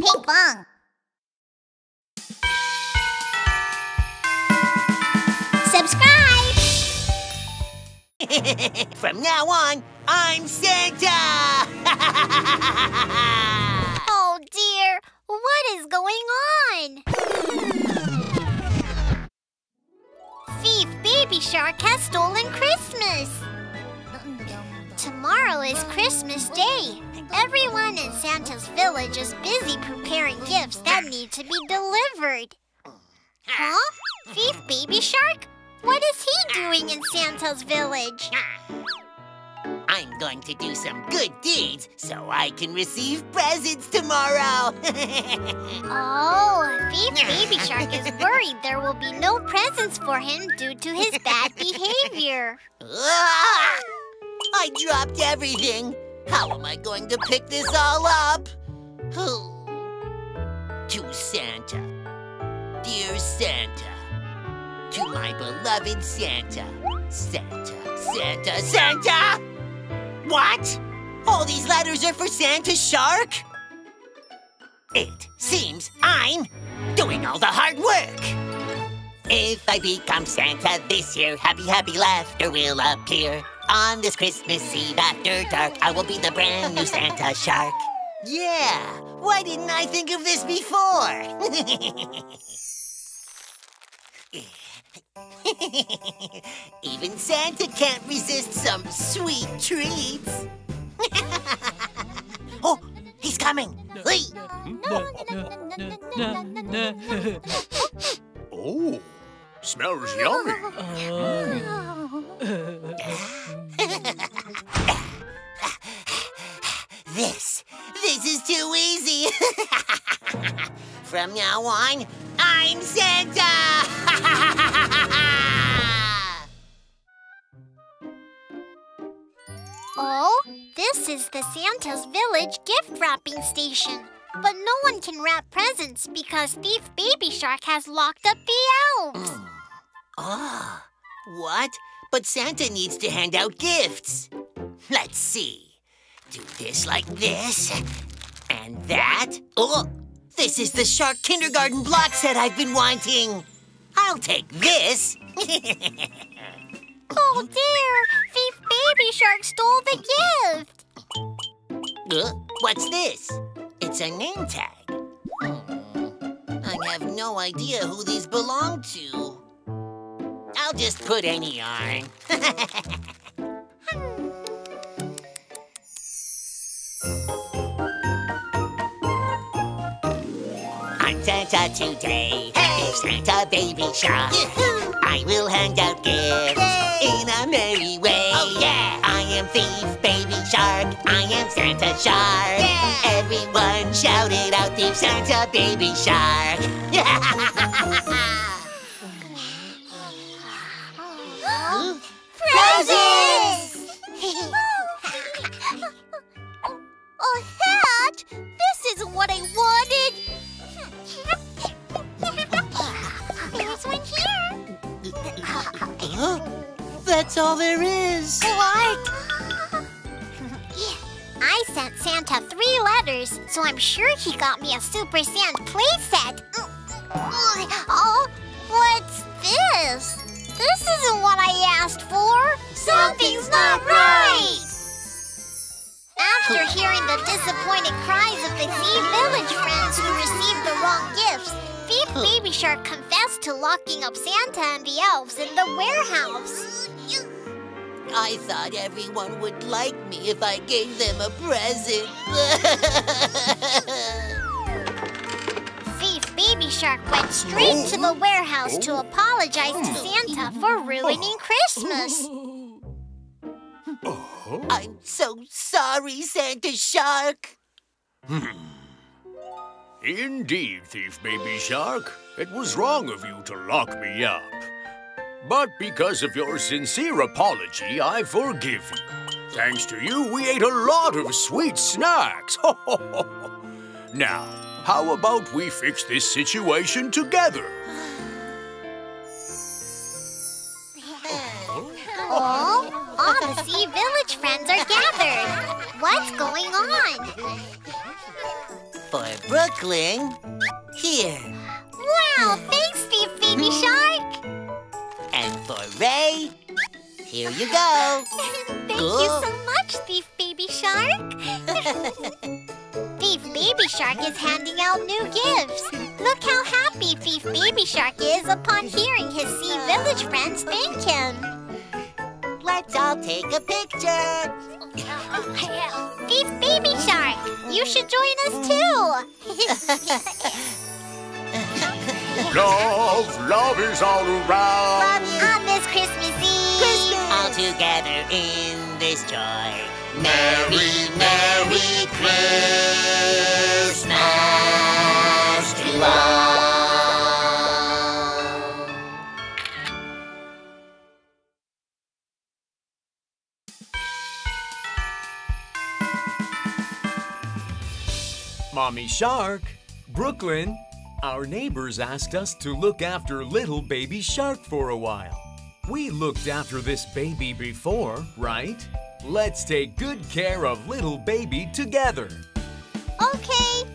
Pinkfong. Subscribe! From now on, I'm Santa! Oh dear, what is going on? Thief Baby Shark has stolen Christmas! Tomorrow is Christmas Day. Everyone in Santa's village is busy preparing gifts that need to be delivered. Huh? Thief Baby Shark? What is he doing in Santa's village? I'm going to do some good deeds so I can receive presents tomorrow. Oh, Thief Baby Shark is worried there will be no presents for him due to his bad behavior. I dropped everything. How am I going to pick this all up? To Santa. Dear Santa. To my beloved Santa. Santa, Santa, Santa! What? All these letters are for Santa Shark? It seems I'm doing all the hard work. If I become Santa this year, happy, happy laughter will appear. On this Christmas Eve after dark, I will be the brand new Santa Shark. Yeah, why didn't I think of this before? Even Santa can't resist some sweet treats. Oh, he's coming. Lee. Oh, smells yummy. This is too easy. From now on, I'm Santa. Oh, this is the Santa's Village gift wrapping station. But no one can wrap presents because Thief Baby Shark has locked up the elves. Ah, what? But Santa needs to hand out gifts. Let's see. Do this like this, and that. Oh, this is the shark kindergarten block set I've been wanting. I'll take this. Oh dear, Thief Baby Shark stole the gift. What's this? It's a name tag. I have no idea who these belong to. I'll just put any on. I'm Santa today. Hey, Santa Baby Shark. Yahoo! I will hand out gifts in a merry way. Oh yeah! I am Thief Baby Shark. I am Santa Shark. Yeah. Everyone shouted out, Thief Santa Baby Shark. Presents! A hat? This isn't what I wanted. There's one here. That's all there is. What? I sent Santa 3 letters, so I'm sure he got me a Super Santa playset. Oh, what's this? This isn't what I asked for! Something's not right! After hearing the disappointed cries of the Thief Village friends who received the wrong gifts, Thief Baby Shark confessed to locking up Santa and the elves in the warehouse. I thought everyone would like me if I gave them a present. Baby Shark went straight to the warehouse to apologize to Santa for ruining Christmas. I'm so sorry, Santa Shark. Indeed, Thief Baby Shark. It was wrong of you to lock me up. But because of your sincere apology, I forgive you. Thanks to you, we ate a lot of sweet snacks. Now, how about we fix this situation together? Oh, all the Sea Village friends are gathered. What's going on? for Brooklyn. Here. Wow, thanks, Thief Baby Shark. And for Ray, here you go. Thank you so much, Thief Baby Shark. Thief Baby Shark is handing out new gifts. Look how happy Thief Baby Shark is upon hearing his Sea Village friends thank him. Let's all take a picture. Thief Baby Shark, you should join us too! Love is all around. On this Christmas Eve, all together in this joy. Merry, Merry Christmas to all. Mommy Shark, Brooklyn, our neighbors asked us to look after Little Baby Shark for a while. We looked after this baby before, right? Let's take good care of Little Baby together. Okay.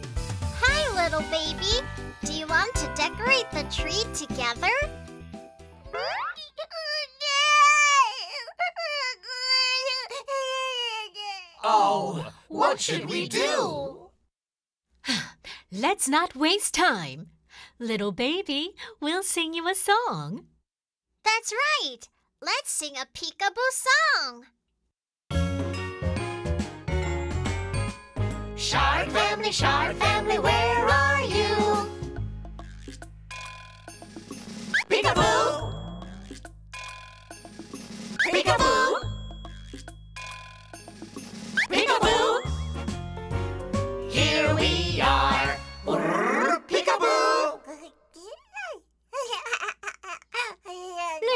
Hi, Little Baby. Do you want to decorate the tree together? Oh, what should we do? Let's not waste time. Little Baby, we'll sing you a song. That's right. Let's sing a peekaboo song. Shark family, where are you? Peekaboo! Peekaboo! Peekaboo! Here we are. Peekaboo!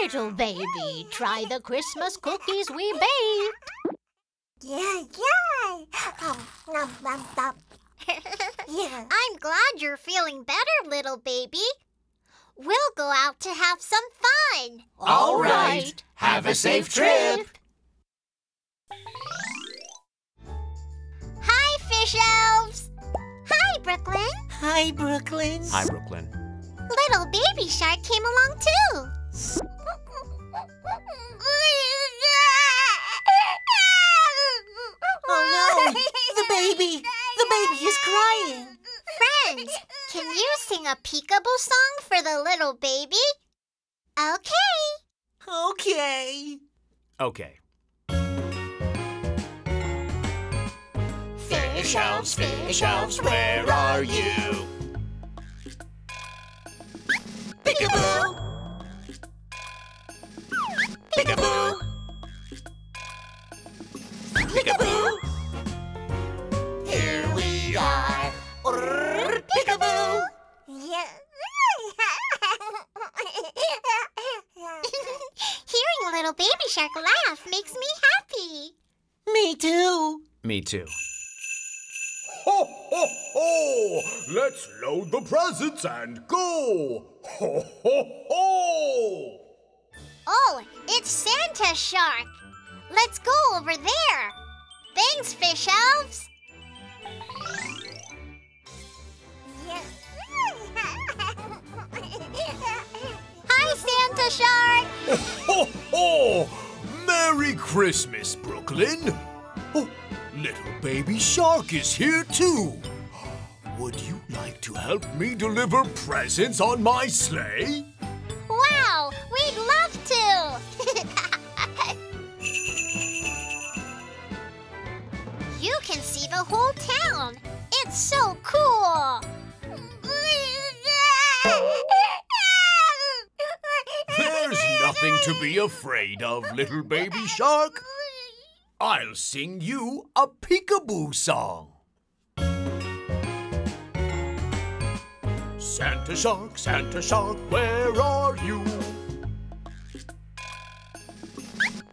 Little Baby, try the Christmas cookies we baked. I'm glad you're feeling better, Little Baby. We'll go out to have some fun. All right. Have a safe trip. Hi, fish elves. Hi, Brooklyn. Hi, Brooklyn. Hi, Brooklyn. Little Baby Shark came along, too. Oh, no. The baby is crying. Friends, can you sing a peekaboo song for the little baby? Okay. Fish elves, where are you? Peekaboo! Peekaboo! Peekaboo! Here we are! Peekaboo! Hearing Little Baby Shark laugh makes me happy. Me too. Ho, ho, ho! Let's load the presents and go! Ho, ho, ho! Oh, it's Santa Shark! Let's go over there! Thanks, fish elves! Hi, Santa Shark! Ho, ho, ho! Merry Christmas, Brooklyn! Oh. Little Baby Shark is here, too. Would you like to help me deliver presents on my sleigh? Wow, we'd love to. You can see the whole town. It's so cool. There's nothing to be afraid of, Little Baby Shark. I'll sing you a peekaboo song. Santa Shark, where are you?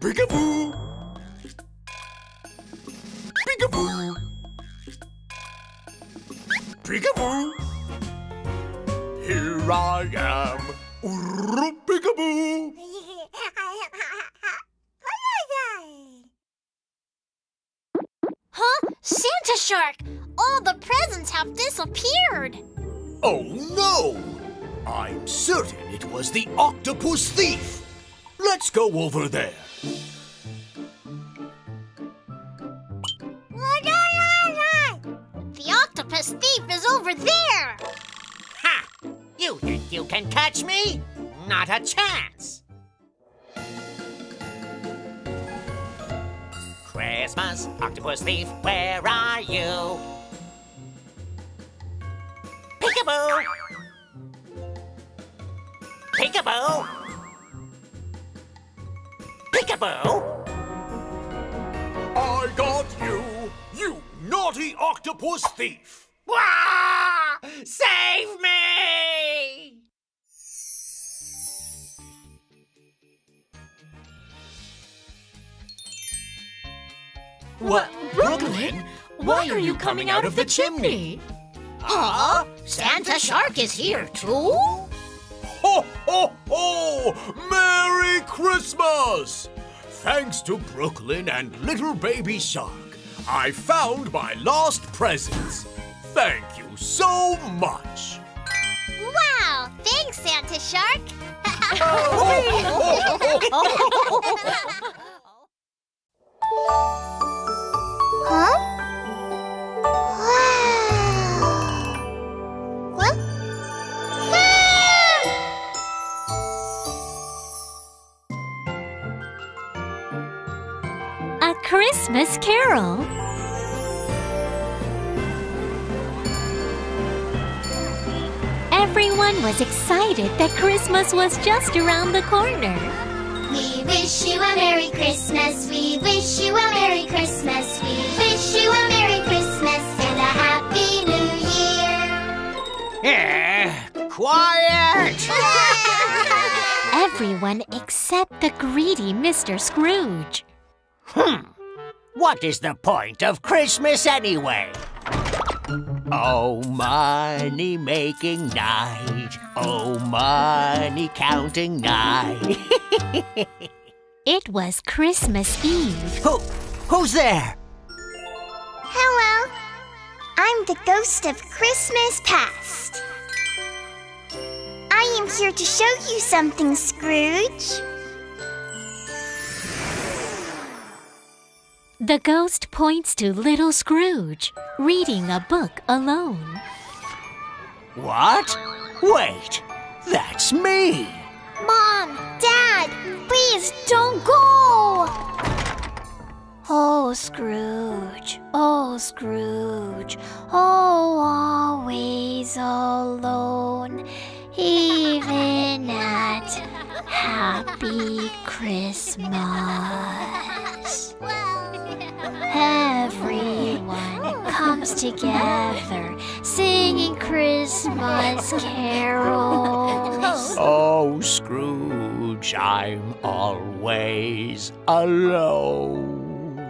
Peekaboo! Peekaboo! Peekaboo! Here I am, peekaboo! Santa Shark, All the presents have disappeared. Oh no! I'm certain it was the Octopus Thief. Let's go over there. The Octopus Thief is over there. Ha! You think you can catch me? Not a chance. Christmas, Octopus Thief, where are you? Peekaboo! Peekaboo! Peekaboo! I got you, you naughty Octopus Thief! Wah! Save me! What, Brooklyn? Why are you coming out of the chimney? Huh? Santa Shark is here too? Ho, ho, ho! Merry Christmas! Thanks to Brooklyn and Little Baby Shark, I found my lost presents. Thank you so much! Wow! Thanks, Santa Shark! Huh? Wow! What? Ah! A Christmas Carol. Everyone was excited that Christmas was just around the corner. We wish you a Merry Christmas, we wish you a Merry Christmas, we wish you a Merry Christmas and a Happy New Year. Quiet! Everyone except the greedy Mr. Scrooge. What is the point of Christmas anyway? Oh, money-making night. Oh, money-counting night. It was Christmas Eve. Who's there? Hello. I'm the ghost of Christmas past. I am here to show you something, Scrooge. The ghost points to little Scrooge, reading a book alone. What? Wait, that's me! Mom, Dad, please don't go! Oh, Scrooge, oh, Scrooge, oh, always alone, even at Happy Christmas. Everyone comes together, singing Christmas carols. Oh, Scrooge, I'm always alone.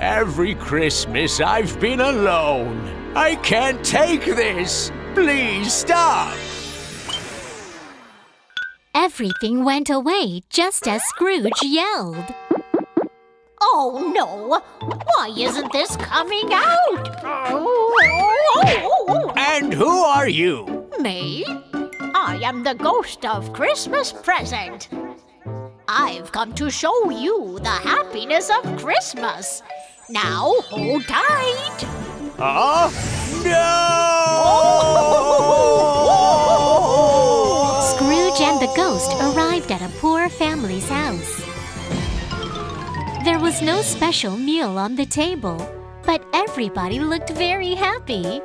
Every Christmas I've been alone. I can't take this. Please stop. Everything went away just as Scrooge yelled. Oh, no! Why isn't this coming out? And who are you? Me? I am the ghost of Christmas present. I've come to show you the happiness of Christmas. Now, hold tight! Huh? No! Scrooge and the ghost arrived at a poor family's house. There was no special meal on the table, but everybody looked very happy.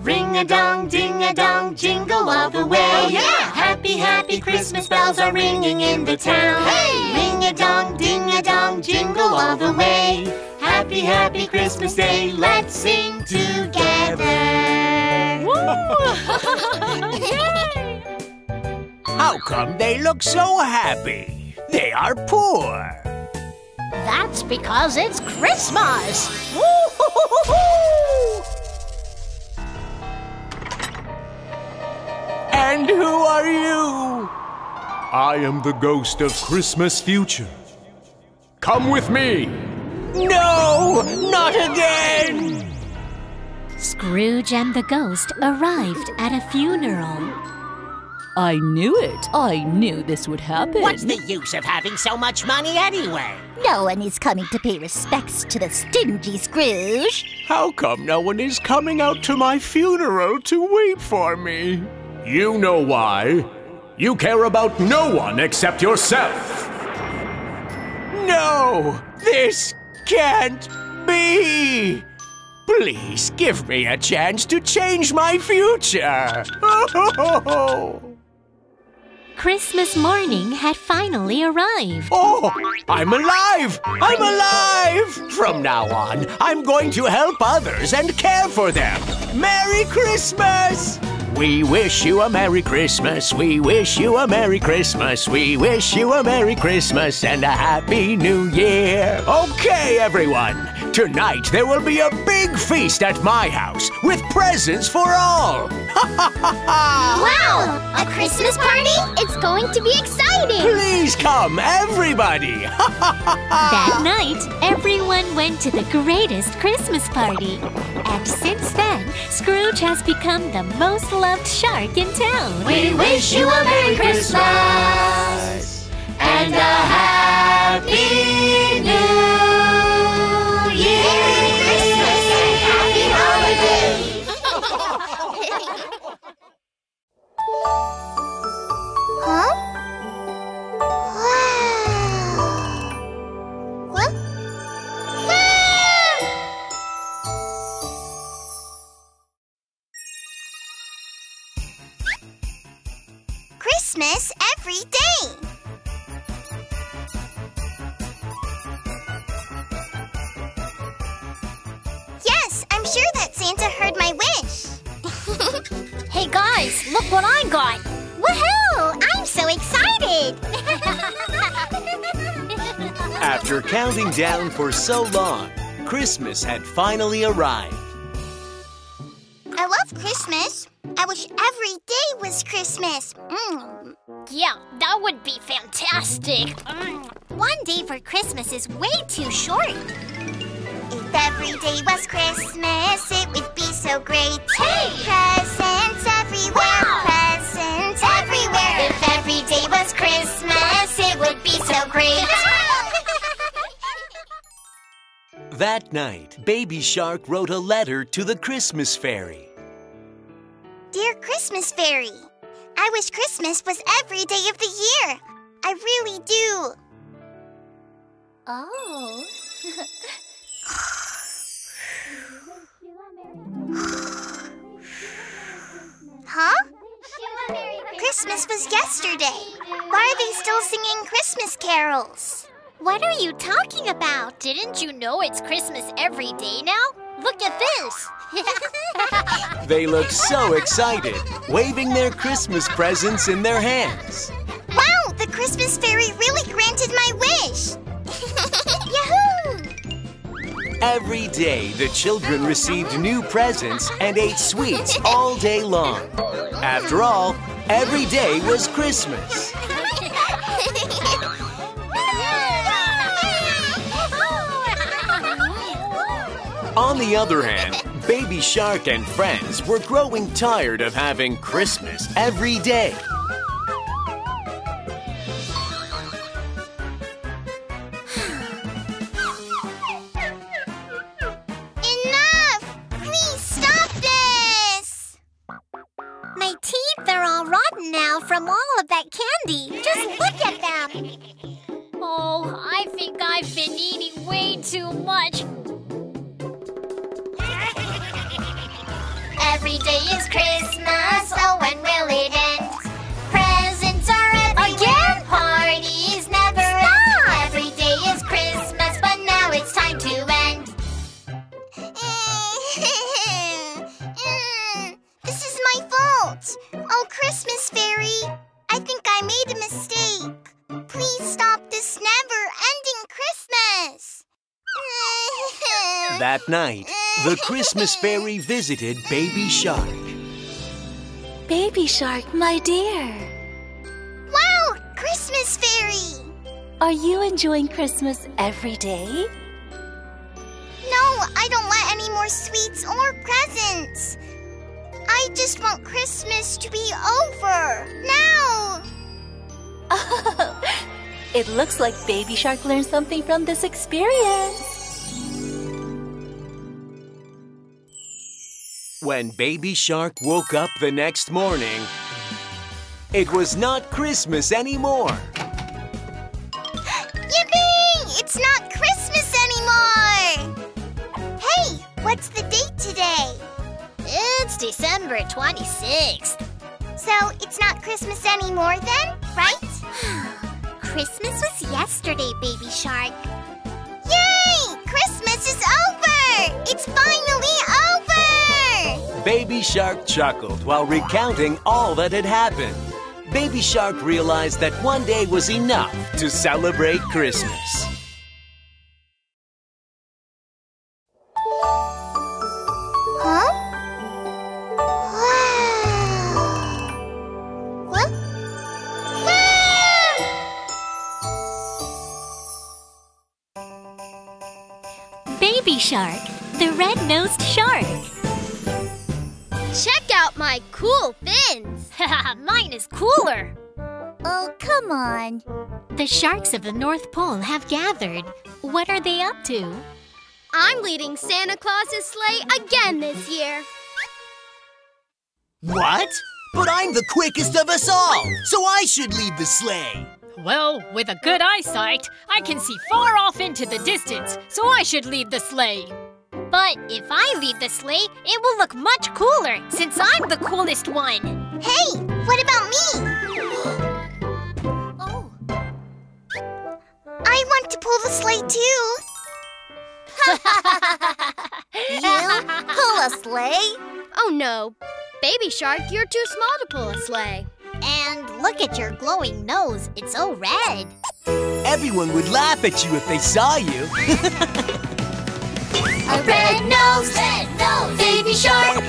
Ring-a-dong, ding-a-dong, jingle all the way. Oh, yeah! Happy, happy Christmas bells are ringing in the town. Hey! Ring-a-dong, ding-a-dong, jingle all the way. Happy, happy Christmas Day, let's sing together. Woo! How come they look so happy? They are poor. That's because it's Christmas. Woo-hoo-hoo-hoo-hoo! And who are you? I am the ghost of Christmas future. Come with me! No! Not again! Scrooge and the ghost arrived at a funeral. I knew it. I knew this would happen. What's the use of having so much money anyway? No one is coming to pay respects to the stingy Scrooge. How come no one is coming out to my funeral to weep for me? You know why. You care about no one except yourself. No! This can't be! Please give me a chance to change my future! Christmas morning had finally arrived. Oh! I'm alive! I'm alive! From now on, I'm going to help others and care for them! Merry Christmas! We wish you a Merry Christmas, we wish you a Merry Christmas, we wish you a Merry Christmas and a Happy New Year. Okay, everyone, tonight there will be a big feast at my house with presents for all. Ha ha ha ha! Wow, a Christmas party? It's going to be exciting. Please come, everybody. Ha ha ha ha! That night, everyone went to the greatest Christmas party. And since then, Scrooge has become the most loved shark in town. We wish you a Merry Christmas and a Happy New Year. Merry Christmas and Happy Holidays. Huh? Wow. What? Christmas every day. Yes, I'm sure that Santa heard my wish. Hey guys, look what I got. Woohoo! I'm so excited. After counting down for so long, Christmas had finally arrived. I love Christmas. I wish every day was Christmas. Yeah, that would be fantastic. One day for Christmas is way too short. If every day was Christmas, it would be so great. Hey! Presents everywhere, wow! Presents everywhere. If every day was Christmas, it would be so great. That night, Baby Shark wrote a letter to the Christmas fairy. Dear Christmas Fairy, I wish Christmas was every day of the year. I really do. Oh. Huh? Christmas was yesterday. Why are they still singing Christmas carols? What are you talking about? Didn't you know it's Christmas every day now? Look at this! They look so excited, waving their Christmas presents in their hands. Wow! The Christmas fairy really granted my wish! Yahoo! Every day, the children received new presents and ate sweets all day long. After all, every day was Christmas. On the other hand, Baby Shark and friends were growing tired of having Christmas every day. Enough! Please stop this! My teeth are all rotten now from all of that candy. Just look at them! Oh, I think I've been eating way too much. Every day is Christmas, oh when will it end? Presents are everywhere. Again? Parties never end. Every day is Christmas, but now it's time to end. This is my fault. Oh, Christmas Fairy, I think I made a mistake. Please stop this never-ending Christmas. That night, the Christmas fairy visited Baby Shark. Baby Shark, my dear. Wow, Christmas fairy! Are you enjoying Christmas every day? No, I don't want any more sweets or presents. I just want Christmas to be over, now! Oh, it looks like Baby Shark learned something from this experience. When Baby Shark woke up the next morning, it was not Christmas anymore. Yippee! It's not Christmas anymore! Hey, what's the date today? It's December 26th. So it's not Christmas anymore then, right? Christmas was yesterday, Baby Shark. Yay! Christmas is over! It's finally over! Baby Shark chuckled while recounting all that had happened. Baby Shark realized that one day was enough to celebrate Christmas. Shark, the red-nosed shark. Check out my cool fins. Mine is cooler. Oh, come on. The sharks of the North Pole have gathered. What are they up to? I'm leading Santa Claus's sleigh again this year. What? But I'm the quickest of us all, so I should lead the sleigh. Well, with a good eyesight, I can see far off into the distance, so I should lead the sleigh. But if I lead the sleigh, it will look much cooler, since I'm the coolest one. Hey, what about me? Oh. I want to pull the sleigh, too. You? Pull a sleigh? Oh, no. Baby Shark, you're too small to pull a sleigh. And look at your glowing nose. It's so red. Everyone would laugh at you if they saw you. A red nose, Baby Shark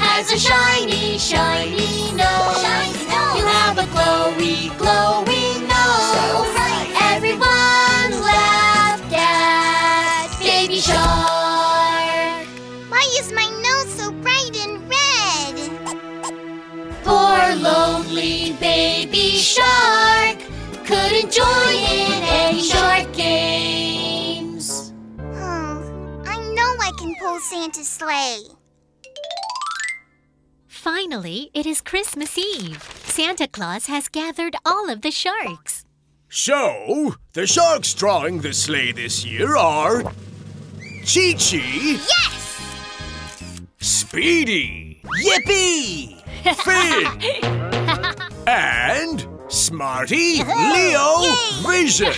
has a shiny, shiny nose. Shiny nose. You have a glowy, glowy nose. So bright. Everyone laughed at Baby Shark. Why is my nose so bright and red? Poor lonely Baby Shark couldn't join in any shark games. Oh, I know I can pull Santa's sleigh. Finally, it is Christmas Eve. Santa Claus has gathered all of the sharks. So, the sharks drawing the sleigh this year are... Chi-Chi. Yes! Speedy. Yippee! Finn, and Smarty, Leo, Vision.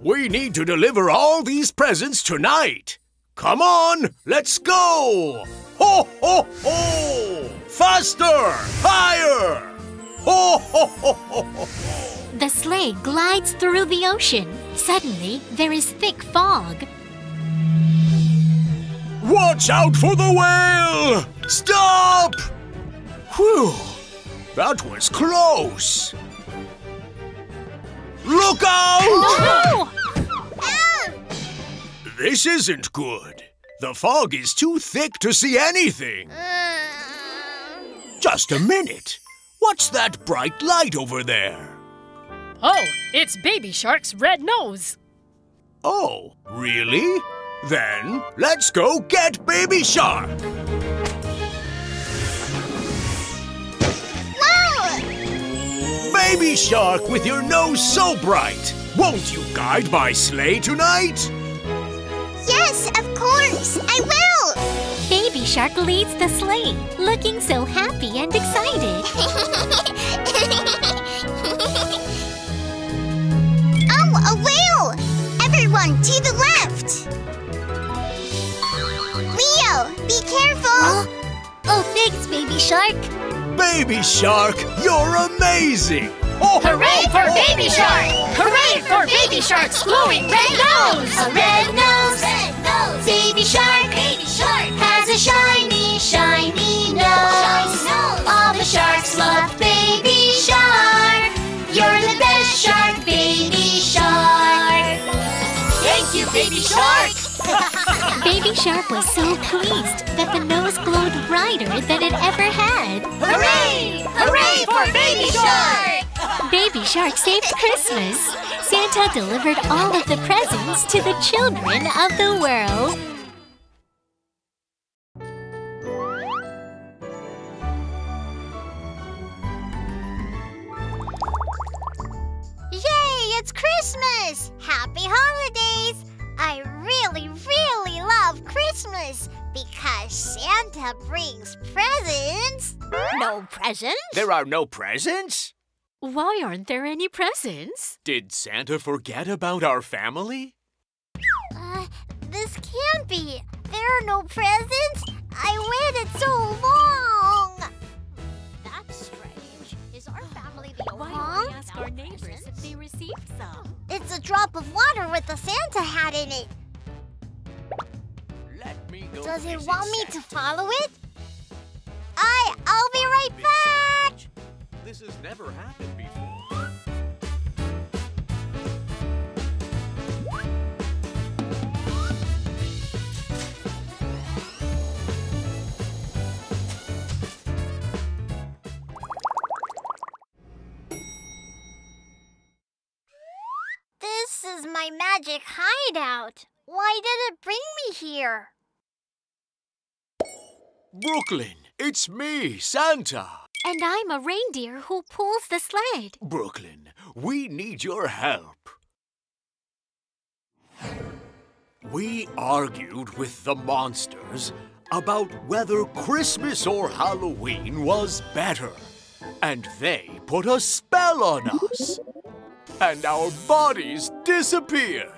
We need to deliver all these presents tonight. Come on, let's go! Ho, ho, ho! Faster, higher! Ho, ho, ho, ho, ho! The sleigh glides through the ocean. Suddenly, there is thick fog. Watch out for the whale! Stop! Whew, that was close. Look out! No! This isn't good. The fog is too thick to see anything. Just a minute. What's that bright light over there? Oh, it's Baby Shark's red nose. Oh, really? Then, let's go get Baby Shark! Whoa! Baby Shark, with your nose so bright, won't you guide my sleigh tonight? Yes, of course, I will! Baby Shark leads the sleigh, looking so happy and excited. Oh, a whale! Everyone, to the left! Be careful! Oh, thanks, Baby Shark! Baby Shark, you're amazing! Oh, hooray for Baby Shark! Hooray for Baby Shark's glowing red nose! A red nose, Baby Shark has a shiny, shiny nose! Shiny nose. All the sharks love Baby Shark! Thank you, Baby Shark! Baby Shark was so pleased that the nose glowed brighter than it ever had. Hooray! Hooray for Baby Shark! Baby Shark saved Christmas. Santa delivered all of the presents to the children of the world. It's Christmas! Happy holidays! I really love Christmas because Santa brings presents. No presents? There are no presents? Why aren't there any presents? Did Santa forget about our family? This can't be. There are no presents? I waited so long. That's strange. Is our family the only one? Why ask our neighbors? They received some. It's a drop of water with a Santa hat in it. Let me go. Does it want me to follow it? I'll be right back! This has never happened before. This is my magic hideout. Why did it bring me here? Brooklyn, it's me, Santa. And I'm a reindeer who pulls the sled. Brooklyn, we need your help. We argued with the monsters about whether Christmas or Halloween was better. And they put a spell on us. And our bodies disappeared.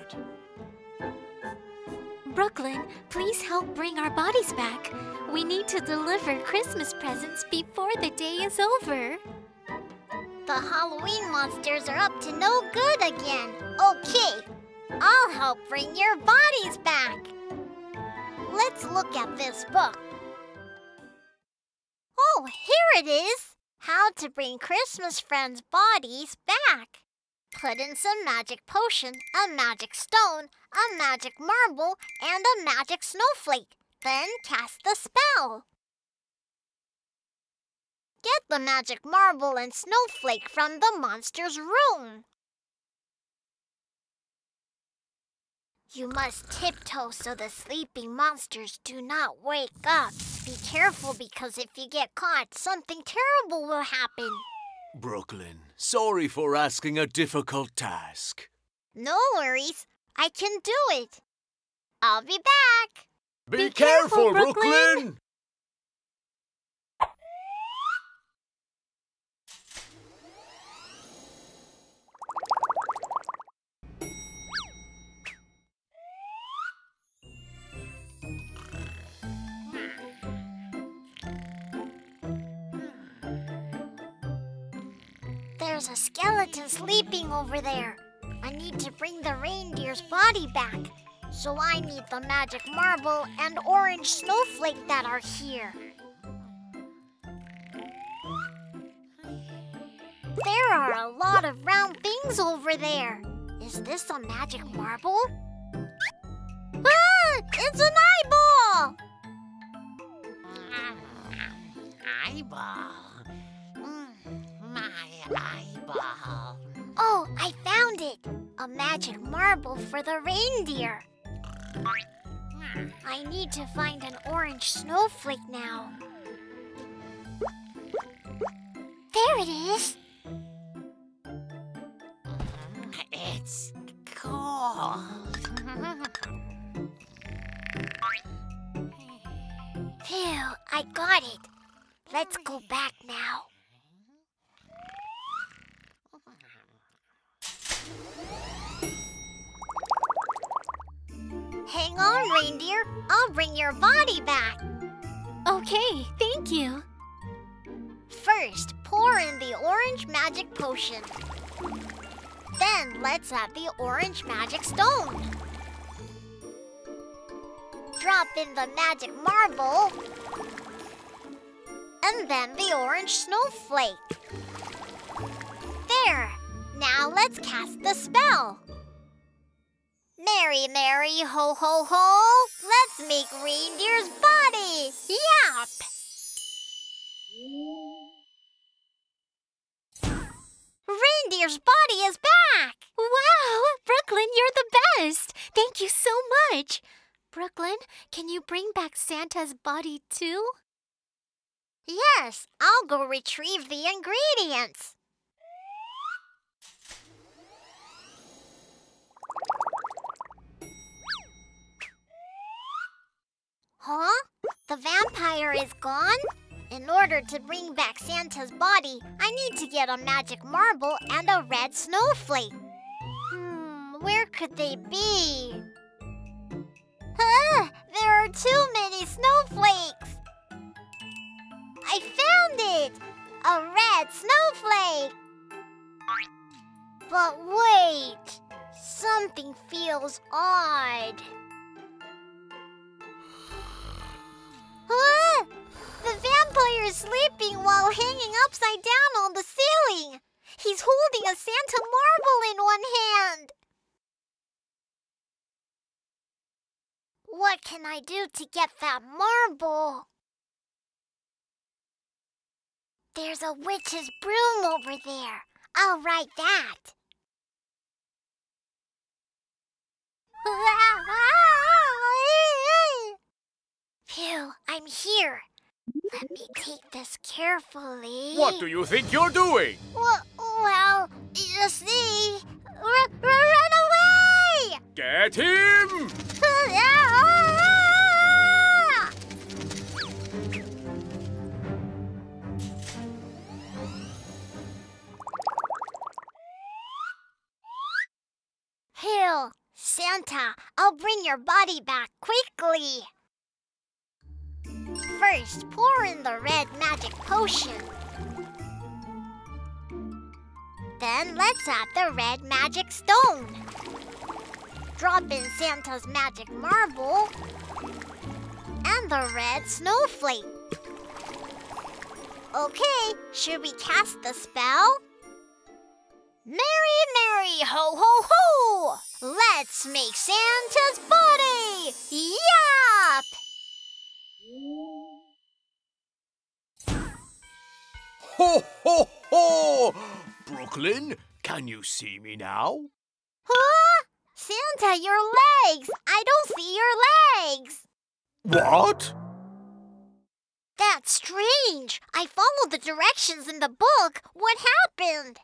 Brooklyn, please help bring our bodies back. We need to deliver Christmas presents before the day is over. The Halloween monsters are up to no good again. Okay, I'll help bring your bodies back. Let's look at this book. Oh, here it is. How to bring Christmas friends' bodies back. Put in some magic potion, a magic stone, a magic marble, and a magic snowflake. Then cast the spell. Get the magic marble and snowflake from the monster's room. You must tiptoe so the sleeping monsters do not wake up. Be careful because if you get caught, something terrible will happen. Brooklyn, sorry for asking a difficult task. No worries. I can do it. I'll be back. Be careful, Brooklyn! There's a skeleton sleeping over there. I need to bring the reindeer's body back. So I need the magic marble and orange snowflake that are here. There are a lot of round things over there. Is this a magic marble? Ah! It's an eyeball! Eyeball. Eyeball. Oh, I found it! A magic marble for the reindeer. I need to find an orange snowflake now. There it is! It's cool. Phew, I got it. Let's go back now. Hang on, reindeer. I'll bring your body back. Okay, thank you. First, pour in the orange magic potion. Then let's add the orange magic stone. Drop in the magic marble. And then the orange snowflake. There. Now let's cast the spell. Merry, merry, ho, ho, ho! Let's make reindeer's body! Yap! Reindeer's body is back! Wow! Brooklyn, you're the best! Thank you so much! Brooklyn, can you bring back Santa's body too? Yes, I'll go retrieve the ingredients. Huh? The vampire is gone? In order to bring back Santa's body, I need to get a magic marble and a red snowflake. Where could they be? Ah, there are too many snowflakes! I found it! A red snowflake! But wait! Something feels odd. Ah, the vampire is sleeping while hanging upside down on the ceiling. He's holding a Santa marble in one hand. What can I do to get that marble? There's a witch's broom over there. I'll write that. Phew, I'm here. Let me take this carefully. What do you think you're doing? Well, you see, run away! Get him! Phew, Santa, I'll bring your body back quickly. First, pour in the red magic potion. Then let's add the red magic stone. Drop in Santa's magic marble and the red snowflake. Okay, should we cast the spell? Merry, merry, ho, ho, ho! Let's make Santa's body! Yap! Ho, ho, ho! Brooklyn, can you see me now? Huh? Santa, your legs! I don't see your legs! What? That's strange. I followed the directions in the book. What happened?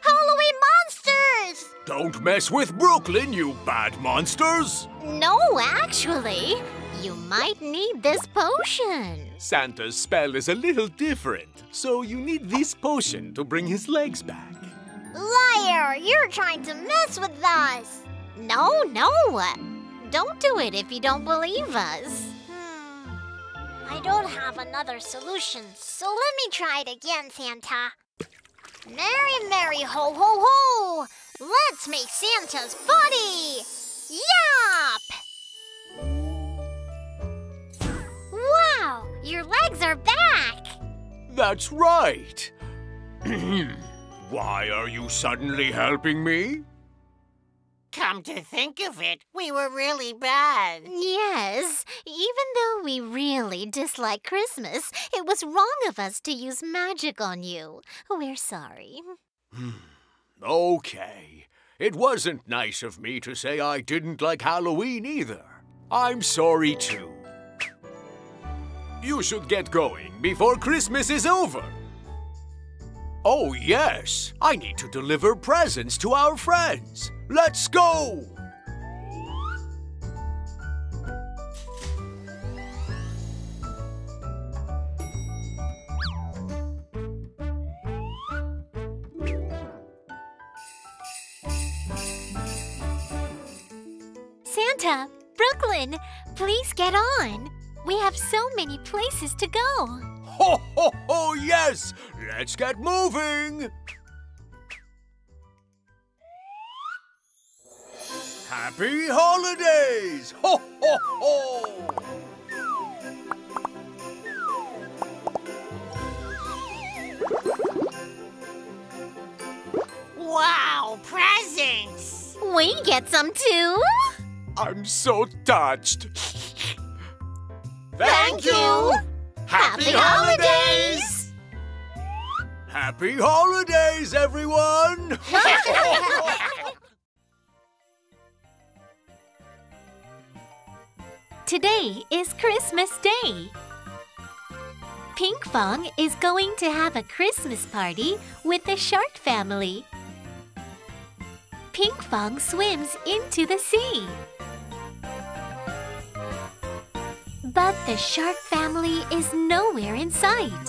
Halloween monsters! Don't mess with Brooklyn, you bad monsters! No, actually. You might need this potion. Santa's spell is a little different, so you need this potion to bring his legs back. Liar! You're trying to mess with us! No! Don't do it if you don't believe us. I don't have another solution, so let me try it again, Santa. Merry, merry, ho, ho, ho! Let's make Santa's body! Yap! Wow, your legs are back! That's right. Why are you suddenly helping me? Come to think of it, we were really bad. Yes, even though we really dislike Christmas, it was wrong of us to use magic on you. We're sorry. Okay. It wasn't nice of me to say I didn't like Halloween either. I'm sorry too. You should get going before Christmas is over. Oh, yes. I need to deliver presents to our friends. Let's go! Santa, Brooklyn, please get on. We have so many places to go. Ho, ho, ho, yes! Let's get moving! Happy holidays! Ho, ho, ho! Wow, presents! we get some too? I'm so touched. Thank you! Happy holidays! Happy holidays, everyone! Today is Christmas Day. Pinkfong is going to have a Christmas party with the shark family. Pinkfong swims into the sea. But the shark family is nowhere in sight.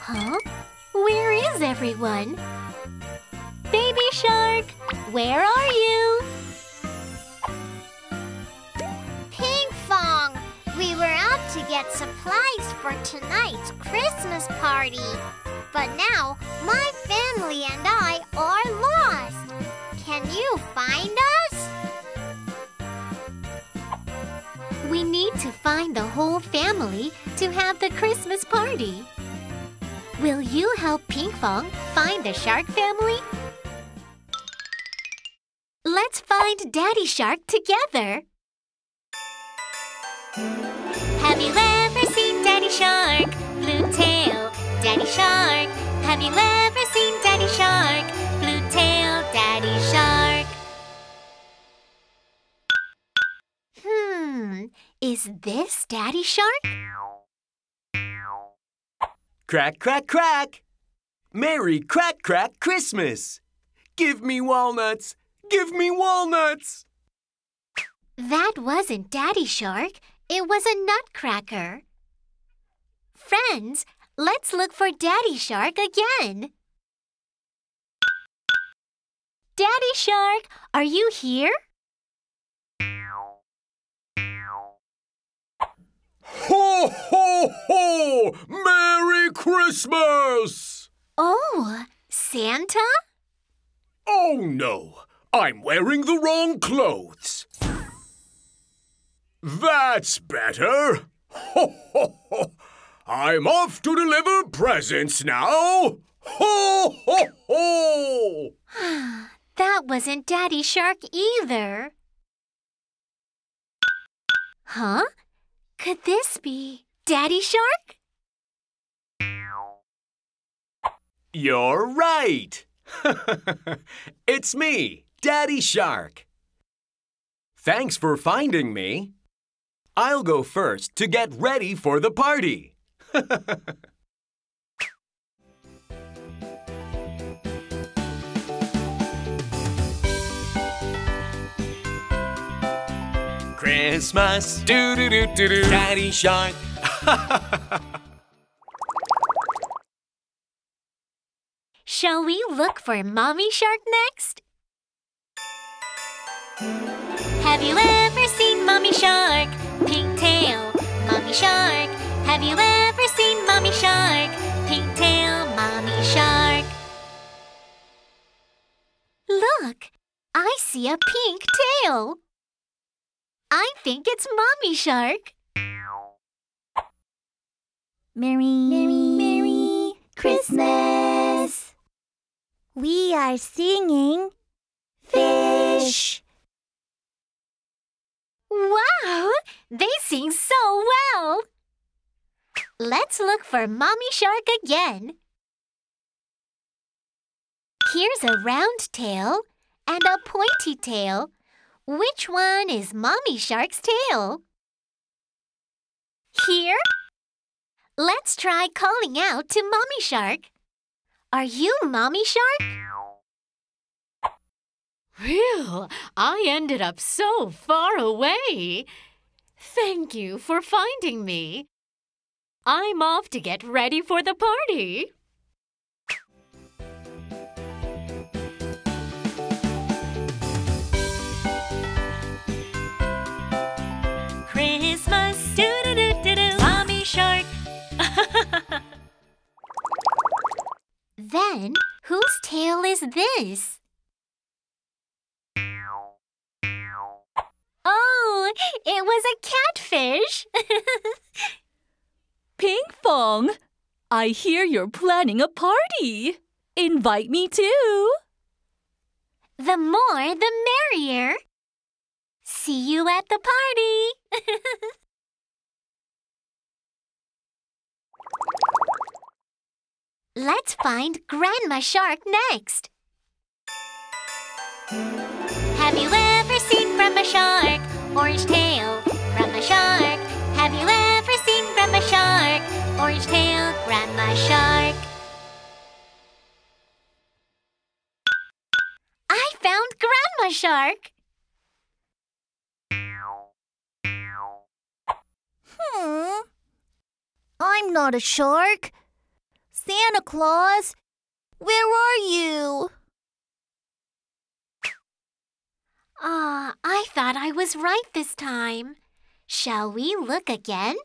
Huh? Where is everyone? Baby Shark, where are you? Pinkfong, we were out to get supplies for tonight's Christmas party. But now, my family and I are lost. Can you find us? We need to find the whole family to have the Christmas party. Will you help Pinkfong find the shark family? Let's find Daddy Shark together. Have you ever seen Daddy Shark? Blue tail, Daddy Shark. Have you ever seen Daddy Shark? Blue tail, Daddy Shark. Is this Daddy Shark? Crack, crack, crack! Merry Crack Crack Christmas! Give me walnuts! Give me walnuts! That wasn't Daddy Shark. It was a nutcracker. Friends, let's look for Daddy Shark again. Daddy Shark, are you here? Ho, ho, ho! Merry Christmas! Oh, Santa? Oh, no. I'm wearing the wrong clothes. That's better. Ho, ho, ho. I'm off to deliver presents now. Ho, ho, ho! That wasn't Daddy Shark either. Huh? Could this be Daddy Shark? You're right. It's me, Daddy Shark. Thanks for finding me. I'll go first to get ready for the party. Christmas, do-do-do-do-do, Daddy Shark. Shall we look for Mommy Shark next? Have you ever seen Mommy Shark? Pink tail, Mommy Shark. Have you ever seen Mommy Shark? Pink tail, Mommy Shark. Look, I see a pink tail. I think it's Mommy Shark. Merry Christmas. We are singing Fish. Wow, they sing so well. Let's look for Mommy Shark again. Here's a round tail and a pointy tail. Which one is Mommy Shark's tail? Here? Let's try calling out to Mommy Shark. Are you Mommy Shark? Phew, I ended up so far away. Thank you for finding me. I'm off to get ready for the party. Christmas, do-do-do-do-do, Mommy Shark. Then, whose tail is this? Oh, it was a catfish. Pinkfong, I hear you're planning a party. Invite me too. The more, the merrier. See you at the party. Let's find Grandma Shark next. Have you ever seen Grandma Shark? Orange tail, Grandma Shark. Have you ever seen Grandma Shark? Orange tail, Grandma Shark. I found Grandma Shark. I'm not a shark. Santa Claus, where are you? Ah, I thought I was right this time. Shall we look again?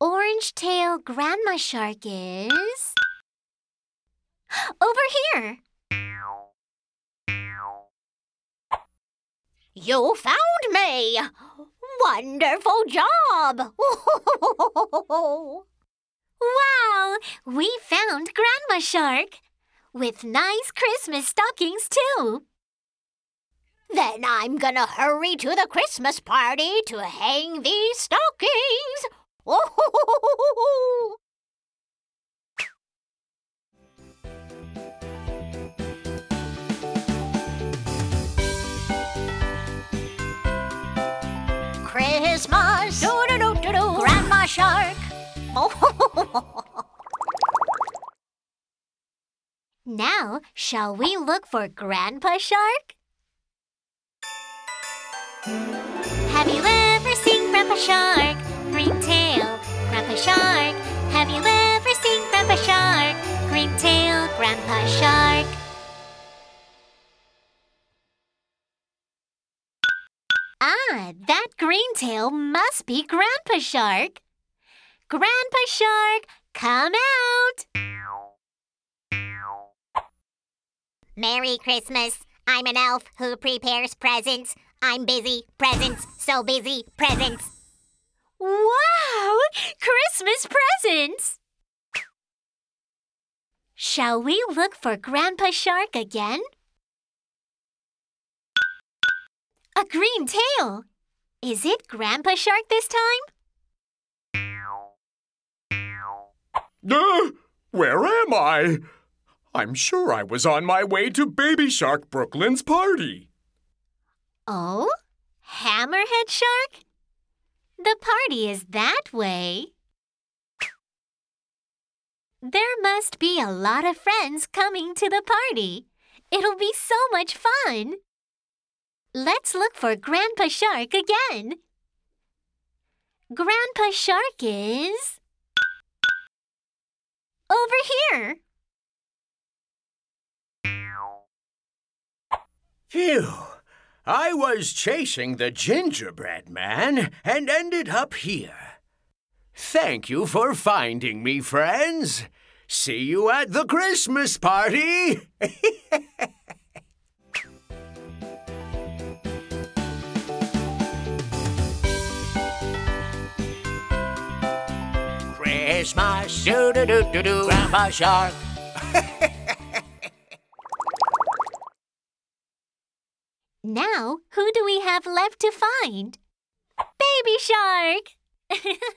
Orange tail Grandma Shark is... over here! You found me! Wonderful job! Wow! We found Grandma Shark! With nice Christmas stockings, too! Then I'm gonna hurry to the Christmas party to hang these stockings! Christmas! Do-do-do-do-do! Grandma Shark! Now, shall we look for Grandpa Shark? Have you ever seen Grandpa Shark? Green tail, Grandpa Shark. Have you ever seen Grandpa Shark? Green tail, Grandpa Shark. Ah, that green tail must be Grandpa Shark. Grandpa Shark, come out! Merry Christmas. I'm an elf who prepares presents. I'm busy, presents, so busy, presents. Wow! Christmas presents! Shall we look for Grandpa Shark again? A green tail! Is it Grandpa Shark this time? Where am I? I'm sure I was on my way to Baby Shark Brooklyn's party. Oh? Hammerhead Shark? The party is that way. There must be a lot of friends coming to the party. It'll be so much fun. Let's look for Grandpa Shark again. Grandpa Shark is... over here. Phew! I was chasing the gingerbread man and ended up here. Thank you for finding me, friends. See you at the Christmas party! Christmas, do-do-do-do-do, Grandpa Shark. Now, who do we have left to find? Baby Shark!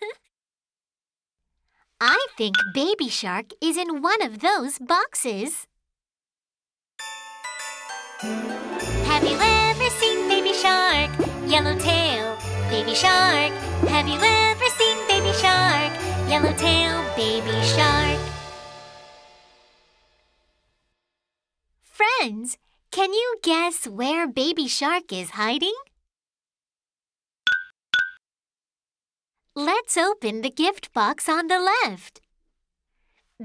I think Baby Shark is in one of those boxes. Have you ever seen Baby Shark? Yellow tail, Baby Shark. Have you ever seen Baby Shark? Yellow tail, Baby Shark. Friends! Can you guess where Baby Shark is hiding? Let's open the gift box on the left.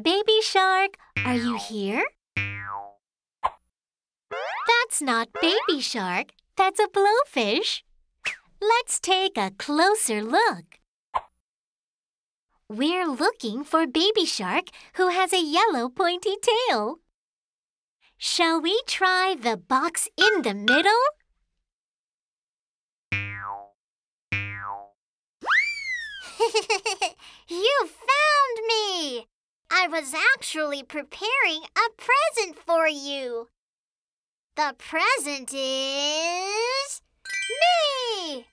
Baby Shark, are you here? That's not Baby Shark. That's a blowfish. Let's take a closer look. We're looking for Baby Shark who has a yellow pointy tail. Shall we try the box in the middle? You found me! I was actually preparing a present for you. The present is... me!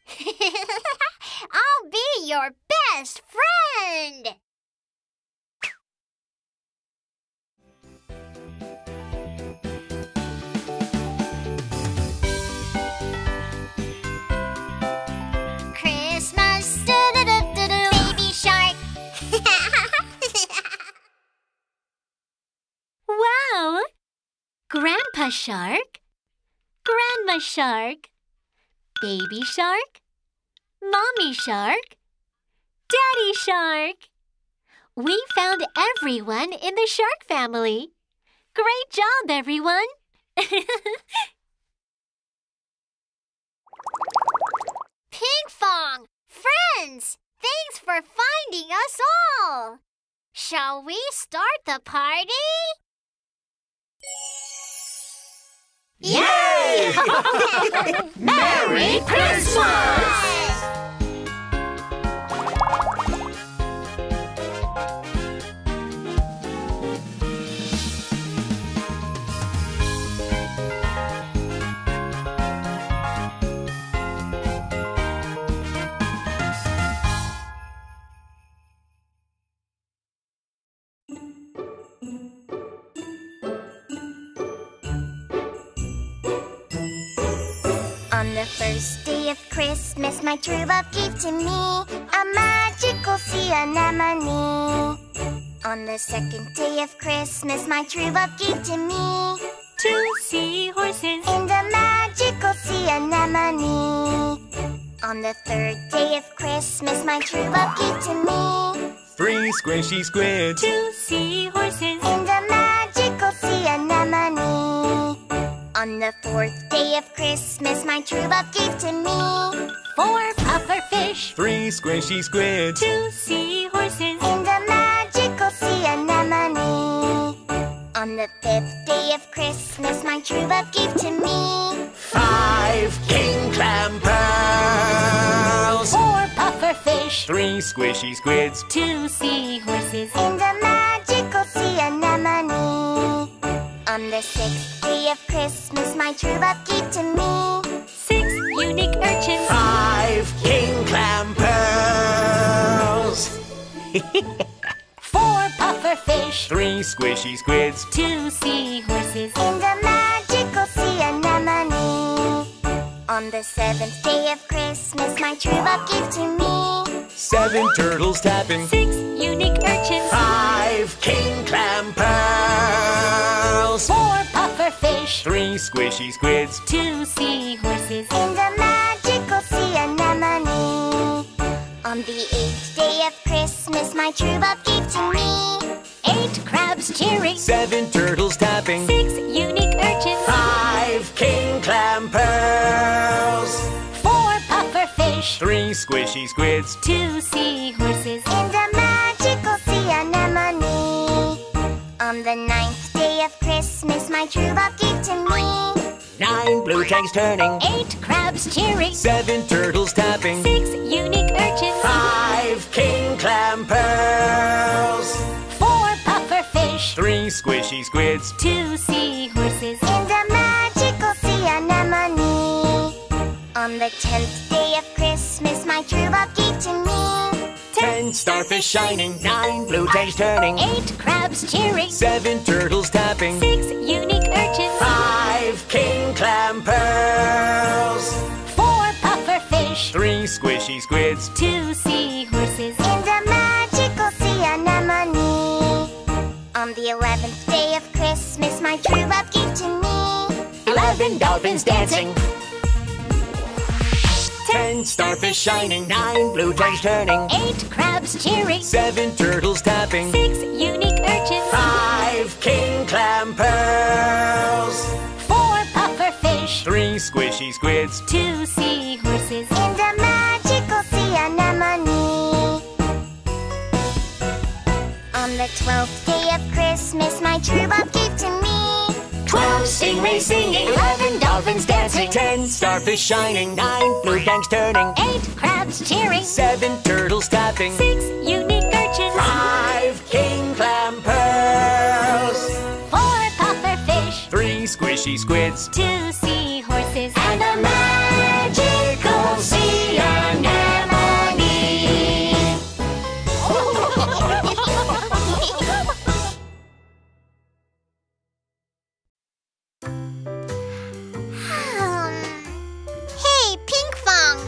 I'll be your best friend! Christmas, do-do-do-do-do, Baby Shark! Wow! Grandpa Shark, Grandma Shark, Baby Shark, Mommy Shark, Daddy Shark. We found everyone in the shark family. Great job, everyone! Pinkfong! Friends! Thanks for finding us all! Shall we start the party? Yay! Merry Christmas! On the first day of Christmas, my true love gave to me a magical sea anemone. On the second day of Christmas, my true love gave to me two seahorses and a magical sea anemone. On the third day of Christmas, my true love gave to me three squishy squids, two seahorses and a magical sea anemone. On the fourth day of Christmas, my true love gave to me four pufferfish, three squishy squids, two seahorses, and a magical sea anemone. On the fifth day of Christmas, my true love gave to me five king clam pearls, four pufferfish, three squishy squids, two seahorses, and a magical sea anemone. On the sixth day of Christmas, my true love gave to me six unique urchins, five king clam pearls, four pufferfish, three squishy squids, two seahorses, and a magical sea anemone. On the seventh day of Christmas, my true love gave to me seven turtles tapping, six unique urchins, five king clam pearls, four pufferfish, three squishy squids, two seahorses, and a magical sea anemone. On the eighth day of Christmas, my true love gave to me eight crabs cheering, seven turtles tapping, six unique urchins, five king clam pearls, four pufferfish, three squishy squids, two seahorses, and a magical sea anemone. On the ninth day of Christmas, my true love gave to me nine blue tanks turning, eight crabs cheering, seven turtles tapping, six unique urchins, five king clam pearls, four pufferfish, three squishy squids, two seahorses, and a magical sea anemone. On the 10th day of Christmas, my true love gave to me ten starfish shining, nine blue tanks turning, eight crabs cheering, seven turtles tapping, six unique urchins, five king clam pearls, four pufferfish, three squishy squids, two seahorses, and a magical sea anemone. On the 11th day of Christmas, my true love gave to me 11 dolphins dancing, 10 starfish shining, 9 blue tanks turning, 8 crabs cheering, 7 turtles tapping, 6 unique urchins, 5 king clam pearls, 4 pufferfish, 3 squishy squids, 2 seahorses, and a magical sea anemone. On the 12th day of Christmas, my true love gave to me 12 stingrays singing, 11 dolphins dancing, 10 starfish shining, 9 blue tanks turning, 8 crabs cheering, 7 turtles tapping, 6 unique urchins, 5 king clam pearls. fishy squids, two seahorses, and a magical sea anemone. Hey, Pinkfong,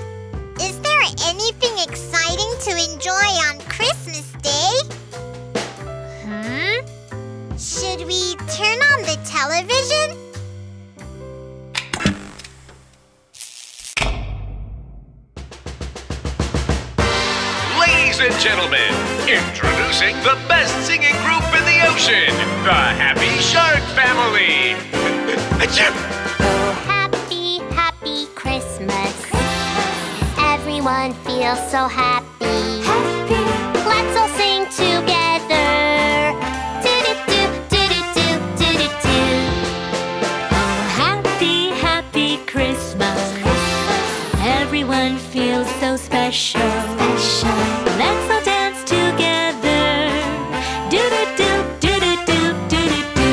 is there anything exciting to enjoy on Christmas Day? Should we turn on the television? Ladies and gentlemen, introducing the best singing group in the ocean, the Happy Shark Family. Oh, happy, happy Christmas. Christmas. Everyone feels so happy. Happy. Let's all sing together. Everyone feels so special. Let's all dance together. Do do do do do do do do.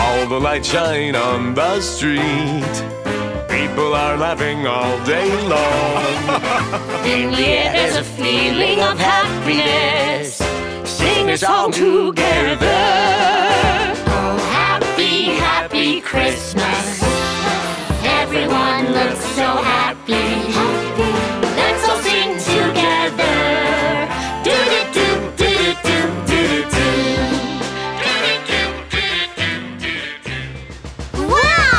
All the lights shine on the street. People are laughing all day long. In the air there's a feeling of happiness. Sing a song together. Oh, happy, happy Christmas. Everyone looks so happy. Let's all sing together. Do do do do do do do. Wow!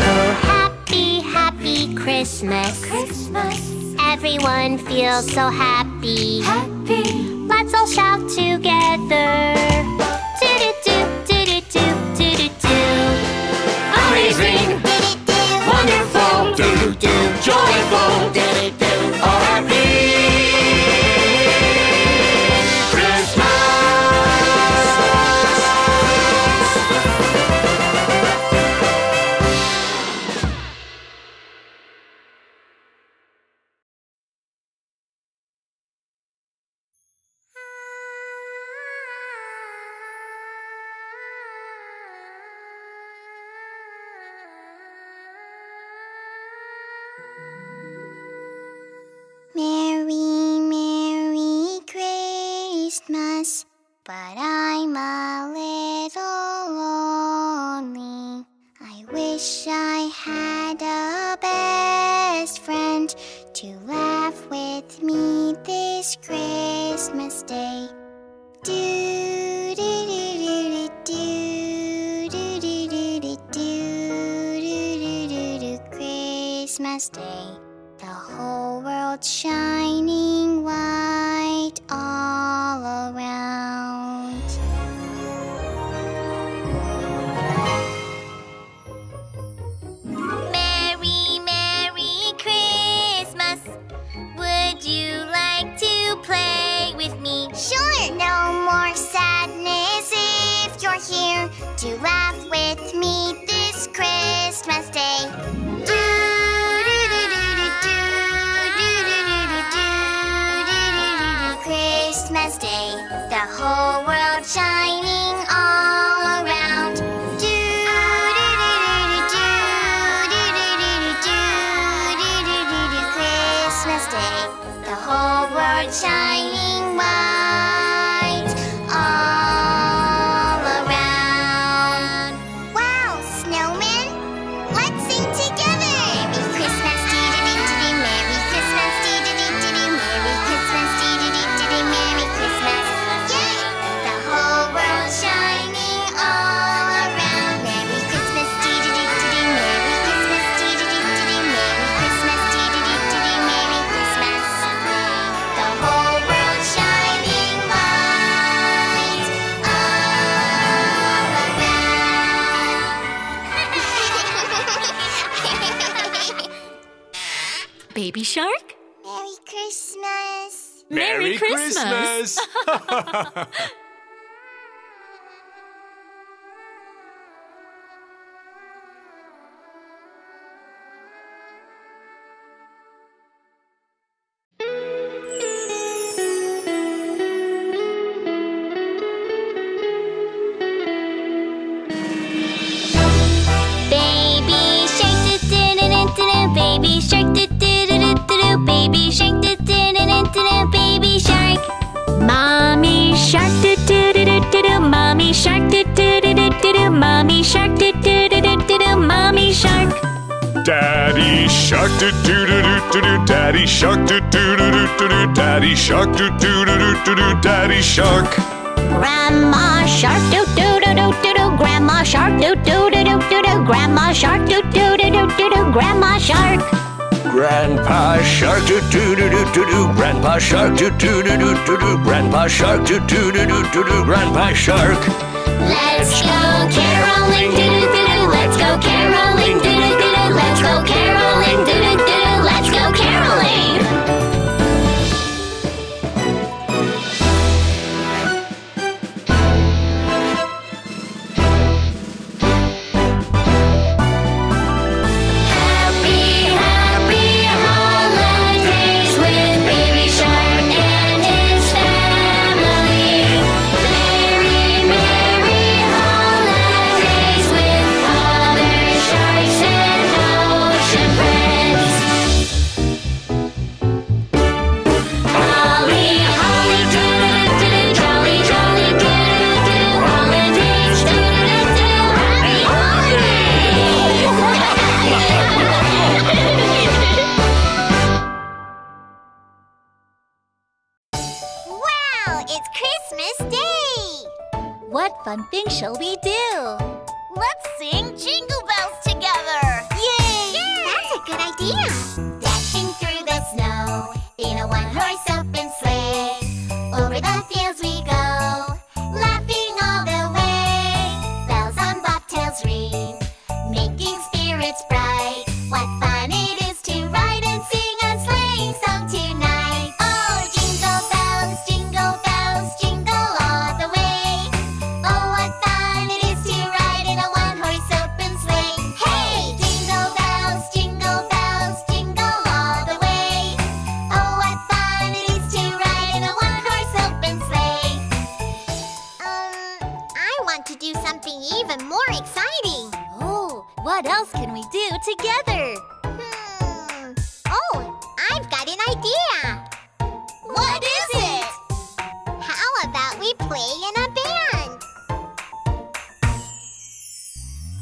Oh, happy, happy Christmas. Christmas. Everyone feels so happy. Happy. Let's all shout together. Do do do do do do do do. Amazing. Do do do. Wonderful. Do do do. Joyful. Do do do. All happy. But I'm a little lonely. I wish I had a best friend to laugh with me this Christmas Day. Do do do do do do do do do do do Christmas Day. The whole world shining white all around. Merry, Merry Christmas. Would you like to play with me? Sure. No more sadness if you're here to laugh with me this Christmas Day. Day, the whole world shining all around. Do do do do do do Christmas Day, the whole world shining white all around. Wow, snowman! Let's sing together. Merry Christmas, dee dee dee dee. Merry Christmas, dee dee dee dee. Merry Christmas, dee dee dee dee. Merry Christmas. Shining all around. Merry Christmas, dee dee dee dee. Merry Christmas, dee dee dee dee. Merry Christmas, dee dee dee dee. Merry Christmas. The whole world shining light all around. Baby Shark? Merry Christmas. Merry Christmas. Shark doo doo doo doo doo, Daddy Shark doo doo doo doo doo, Daddy Shark doo doo doo doo doo, Daddy Shark. Grandma Shark doo doo doo doo doo, Grandma Shark doo doo doo doo doo, Grandma Shark doo doo doo doo doo, Grandma Shark. Grandpa Shark doo doo doo doo doo, Grandpa Shark doo doo doo doo doo, Grandpa Shark doo doo doo doo doo, Grandpa Shark. Let's go caroling doo doo doo doo, let's go caroling doo doo doo doo, let's go caroling doo doo doo doo, let's go caroling. Shall we do? Let's sing Jingle Bells together! Yay! Yay! That's a good idea! Dashing through the snow in a one-horse open sleigh, over the fields we go, laughing all the way. Bells on bobtails ring, making spirits bright. What fun it is to ride and sing a sleighing song tonight! Oh, jingle bells, jingle all the way. What else can we do together? Oh, I've got an idea! What is it? How about we play in a band?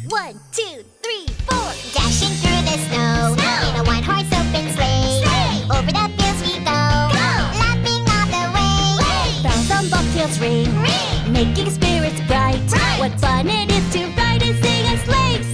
1, 2, 3, 4! Dashing through the snow, snow. In a one-horse open sleigh, sleigh. Over the fields we go, go. Laughing all the way. Way. Bells on bobtails ring, ring. Making spirits bright. Bright. What fun it is to ride and sing a sleigh song.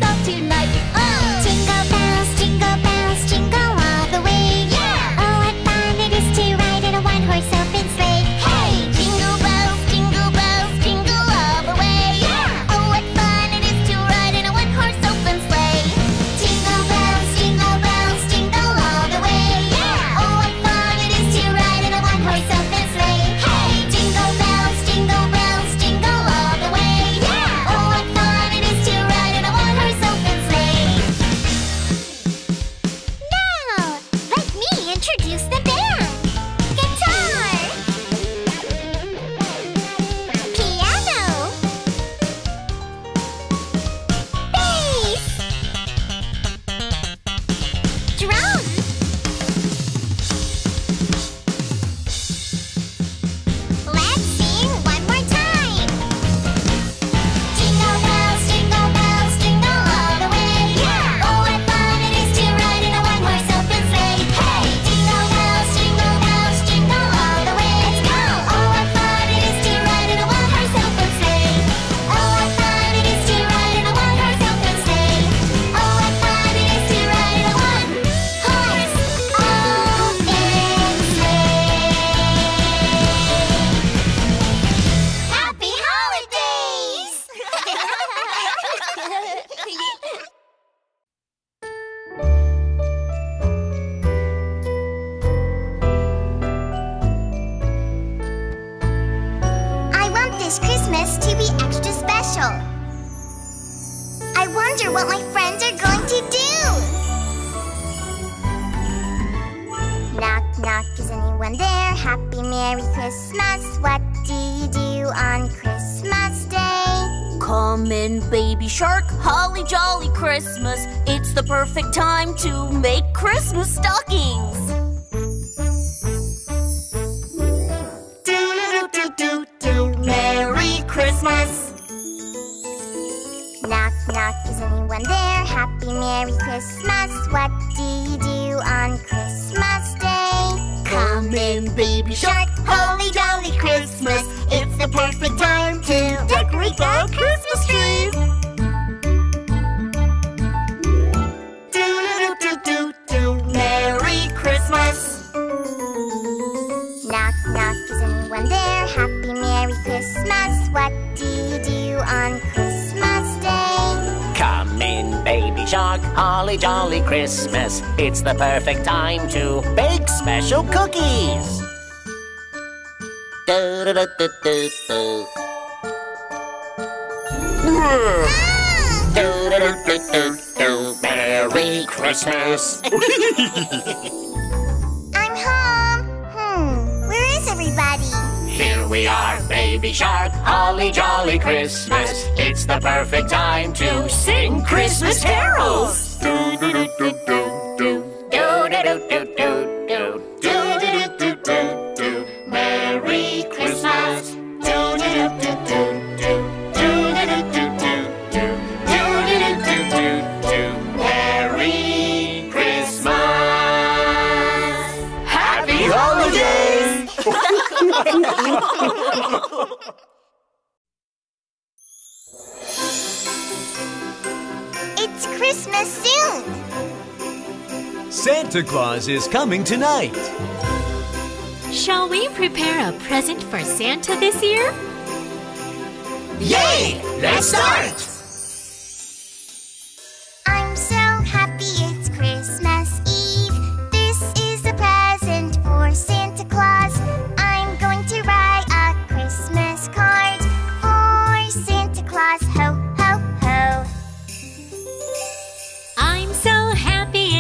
everyone there, happy Merry Christmas. What do you do on Christmas Day? Come in, Baby Shark, holly jolly Christmas. It's the perfect time to decorate our Christmas trees. Do-do-do-do-do-do, Merry Christmas. Knock, knock, is anyone there? Happy Merry Christmas. What do you do on Christmas Day? Come in, Baby Shark, holly jolly Christmas. It's the perfect time to bake special cookies. Do-do-do-do-do. Do-do-do-do-do. Merry Christmas. I'm home. Where is everybody? Here we are, Baby Shark, holly jolly Christmas. It's the perfect time to sing Christmas carols. Do-do-do-do-do-do. Do-do-do-do-do-do. Do-do-do-do-do-do. Merry Christmas. Do-do-do-do-do-do. Do-do-do-do-do-do. Do-do-do-do-do-do. Merry Christmas. Happy holidays. It's Christmas soon. Santa Claus is coming tonight. Shall we prepare a present for Santa this year? Yay! Let's start! I'm so happy it's Christmas Eve. This is a present for Santa Claus. I'm going to write a Christmas card for Santa Claus. Ho, ho, ho. I'm so happy it's Christmas Eve. This is a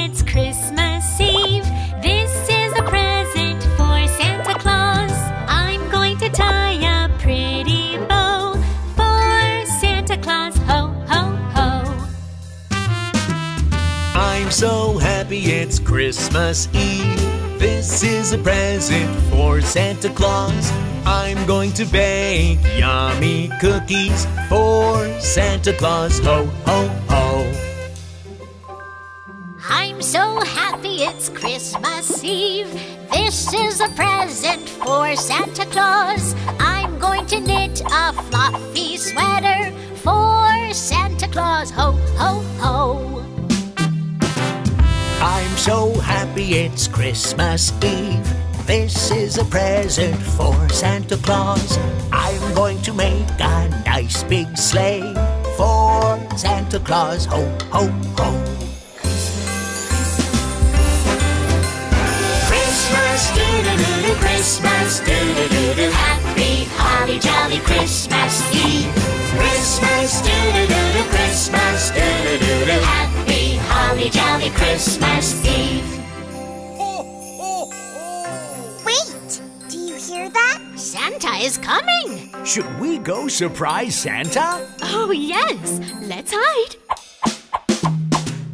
present for Santa Claus. I'm going to tie a pretty bow for Santa Claus. Ho, ho, ho. I'm so happy it's Christmas Eve. This is a present for Santa Claus. I'm going to bake yummy cookies for Santa Claus. Ho, ho, ho. I'm so happy it's Christmas Eve. This is a present for Santa Claus. I'm going to knit a fluffy sweater for Santa Claus. Ho, ho, ho. I'm so happy it's Christmas Eve. This is a present for Santa Claus. I'm going to make a nice big sleigh for Santa Claus. Ho, ho, ho. Christmas, do-do-do-do, Christmas, do-do-do-do. Happy, holly, jolly Christmas Eve. Christmas, do-do-do-do, Christmas, do-do-do-do. Happy, holly, jolly Christmas Eve. Wait, do you hear that? Santa is coming! Should we go surprise Santa? Oh yes, let's hide.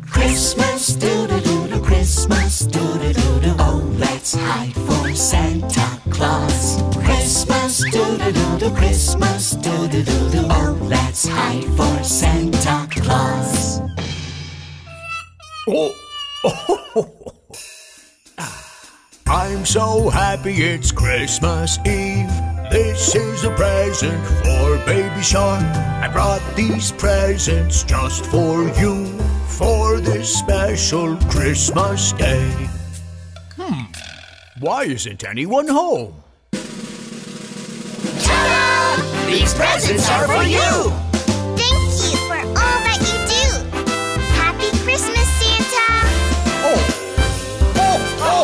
Christmas, do-do-do-do, Christmas, do-do-do-do. Oh, let's hide for Santa Claus. Christmas, do-do-do-do, Christmas, do-do-do-do. Oh, let's hide for Santa Claus. Oh, oh. I'm so happy it's Christmas Eve. This is a present for Baby Shark. I brought these presents just for you, for this special Christmas day. Why isn't anyone home? Ta-da! These presents are for you! Thank you for all that you do! Happy Christmas, Santa! Oh! Oh! Oh!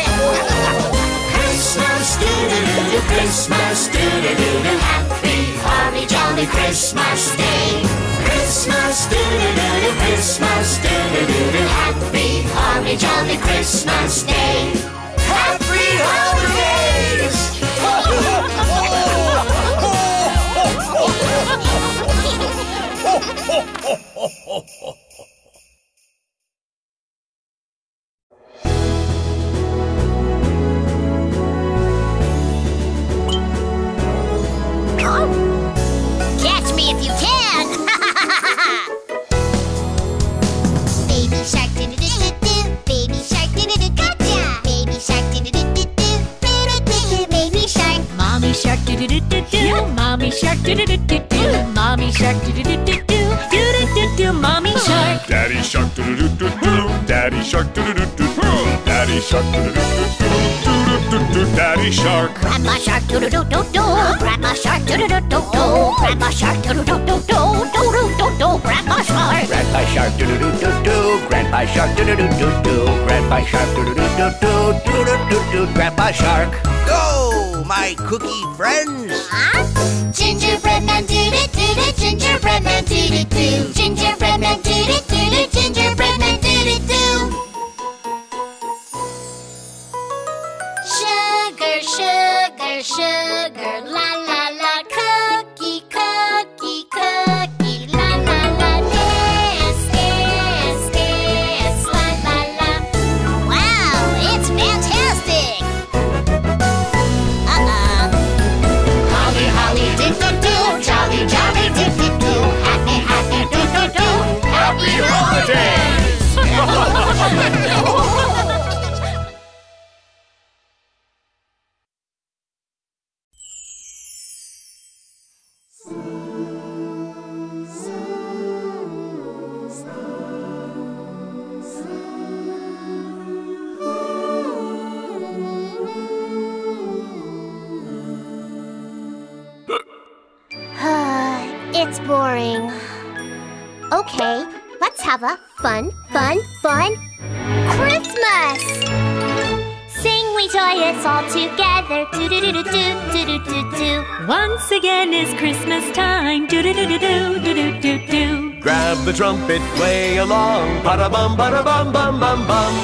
Oh! Christmas, do-do-do-do, Christmas, do-do-do-do. Happy, holly, jolly Christmas Day! Christmas, do-do-do-do, Christmas, do-do-do-do. Happy, holly, jolly Christmas Day. Happy holidays! Catch me if you can! shark do do do do do. Mommy shark do do do do do. Mommy shark do do do do do. Do do do do. Mommy shark. Daddy shark do do do do do. Daddy shark do do do do do. Daddy shark do do do do do. Daddy shark. Grandma shark do do do do do. Grandma shark do do do do do. Grandma shark do do do do do. Do do do do. Grandma shark. Grandpa shark do do do do do. Grandpa shark do do do do do. Grandpa shark do do do do do. Do do do do. Grandpa shark. Go, my cookie friends! Huh? Gingerbread man doo-doo-doo-doo, gingerbread man doo-doo-doo. Gingerbread man doo-doo-doo-doo, gingerbread man doo-doo-doo. Sugar, sugar, sugar, la-la-la, cookie, cookie, cookie. It's boring. Okay, let's have a fun Christmas! Sing we joyous all together, do-do-do-do-do-do-do-do. Once again is Christmas time, do-do-do-do-do-do-do-do. Grab the trumpet, play along, ba-da-bum, ba-da-bum, bum-bum-bum.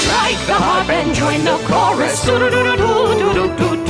Strike the harp and join the chorus, do-do-do-do-do-do-do-do.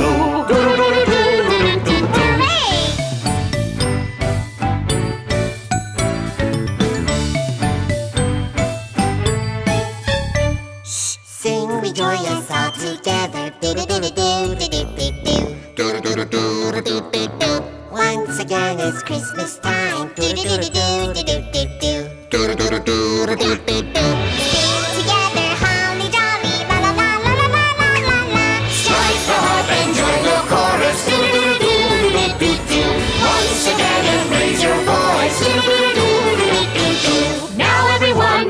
Together, do-do-do-do-do-do-do-do-do-do-do-do-do-do. Once again it's Christmas time, do-do-do-do-do-do-do-do. Do-do-do-do-do-do-do-do. Sing together, holly jolly, la-la-la-la-la-la-la-la. Strike the harp and join the chorus, do-do-do-do-do-do-do-do. Once again and raise your voice, do-do-do-do-do-do-do-do. Now everyone,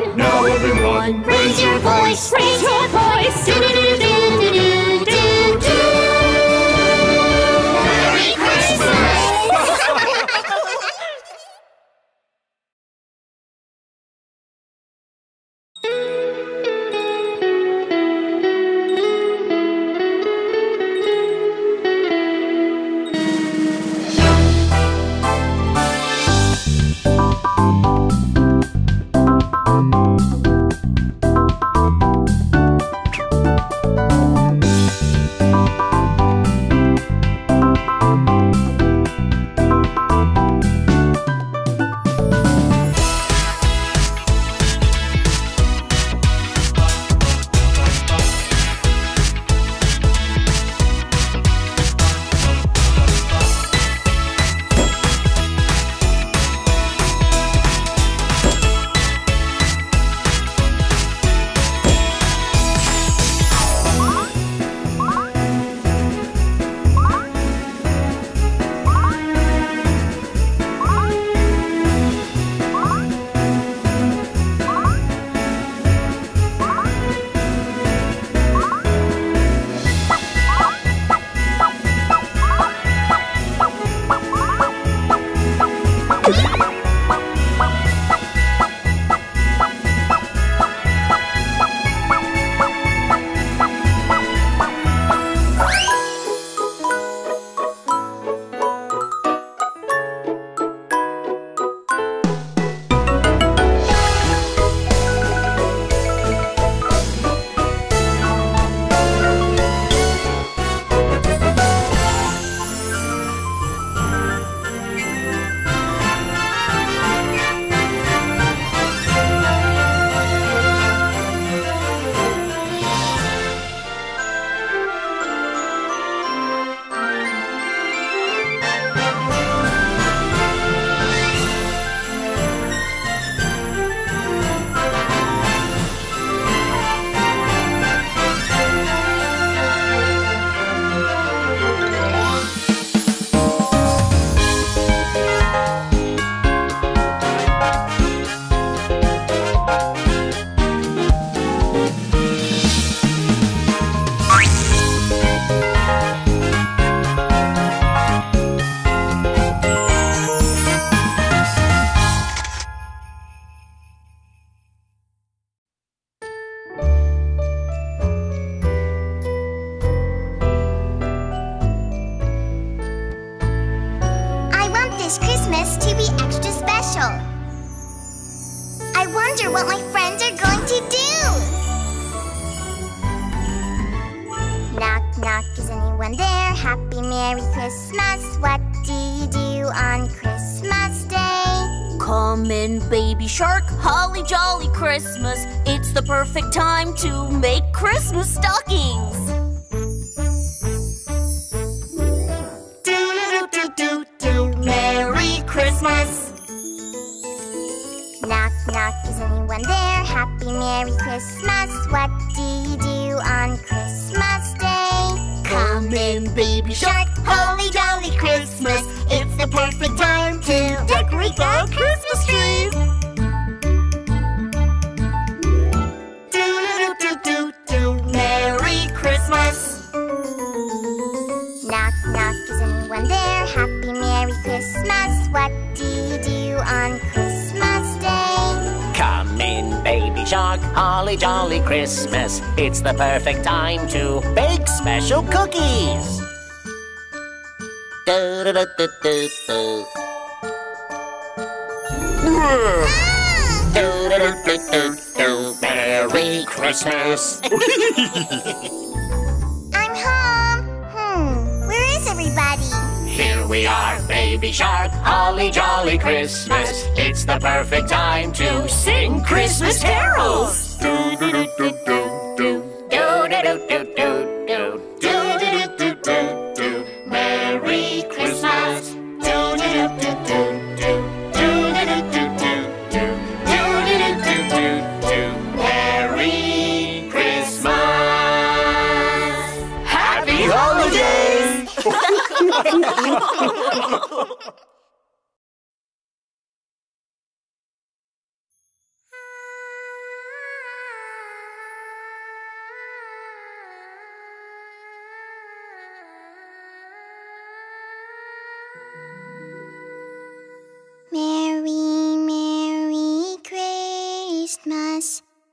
raise your voice, raise your voice, do-do-do-do-do. us to be extra special. I wonder what my friends are going to do. Knock, knock, is anyone there? Happy Merry Christmas. What do you do on Christmas Day? Come in, Baby Shark, holly jolly Christmas. It's the perfect time to make Christmas stockings. Knock, knock, is anyone there? Happy Merry Christmas. What do you do on Christmas Day? Come in, Baby Shark, holly jolly Christmas. It's the perfect time to decorate the Christmas tree. Merry Christmas. Knock, knock, is anyone there? Happy Merry Christmas. What do you do on Christmas Day? Come in, Baby Shark, holly jolly Christmas. It's the perfect time to bake special cookies. Merry Christmas. I'm home. Where is everybody? Here we are, Baby Shark, holly jolly Christmas. It's the perfect time to sing Christmas carols. Merry Christmas. Merry Christmas. Happy holidays. Merry, Merry Christmas,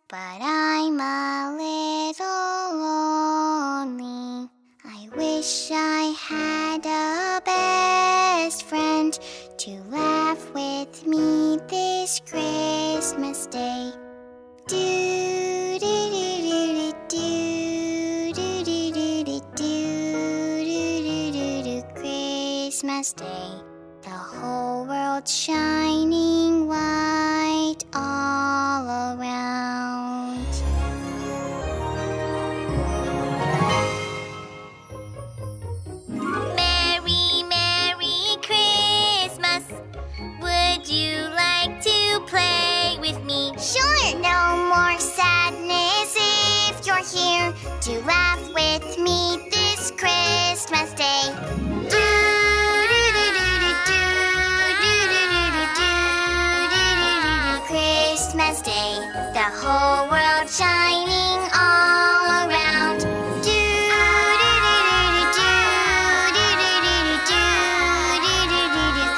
but I'm a little lonely. I wish I had a best friend to laugh with me this Christmas Day. Do do do do do do do do do do do Christmas Day. The whole world shining white all around. Play with me. Sure, no more sadness if you're here to laugh with me this Christmas Day. Christmas Day, the whole world shining all around.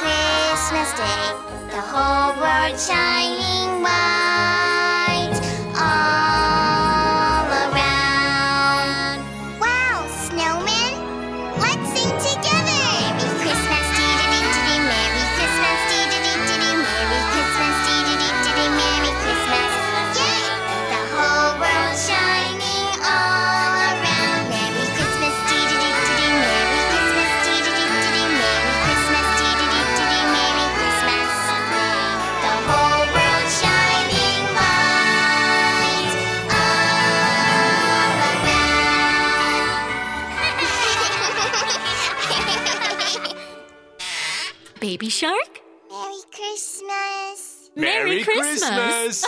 Christmas Day, the whole world shining white all around. Wow, snowman! Let's sing together! Merry Christmas, dee-dee-dee-dee-dee, Merry Christmas, dee-dee-dee-dee-dee, Merry Christmas, dee-dee-dee-dee-dee, Merry Christmas. Yay! The whole world shining all around. Merry Christmas, dee-dee-dee-dee-dee, Merry Christmas, dee-dee-dee-dee-dee, Merry Christmas, dee-dee-dee-dee-dee, Merry Christmas. The whole world shining light all around. Baby Shark? Merry Christmas. Merry Christmas.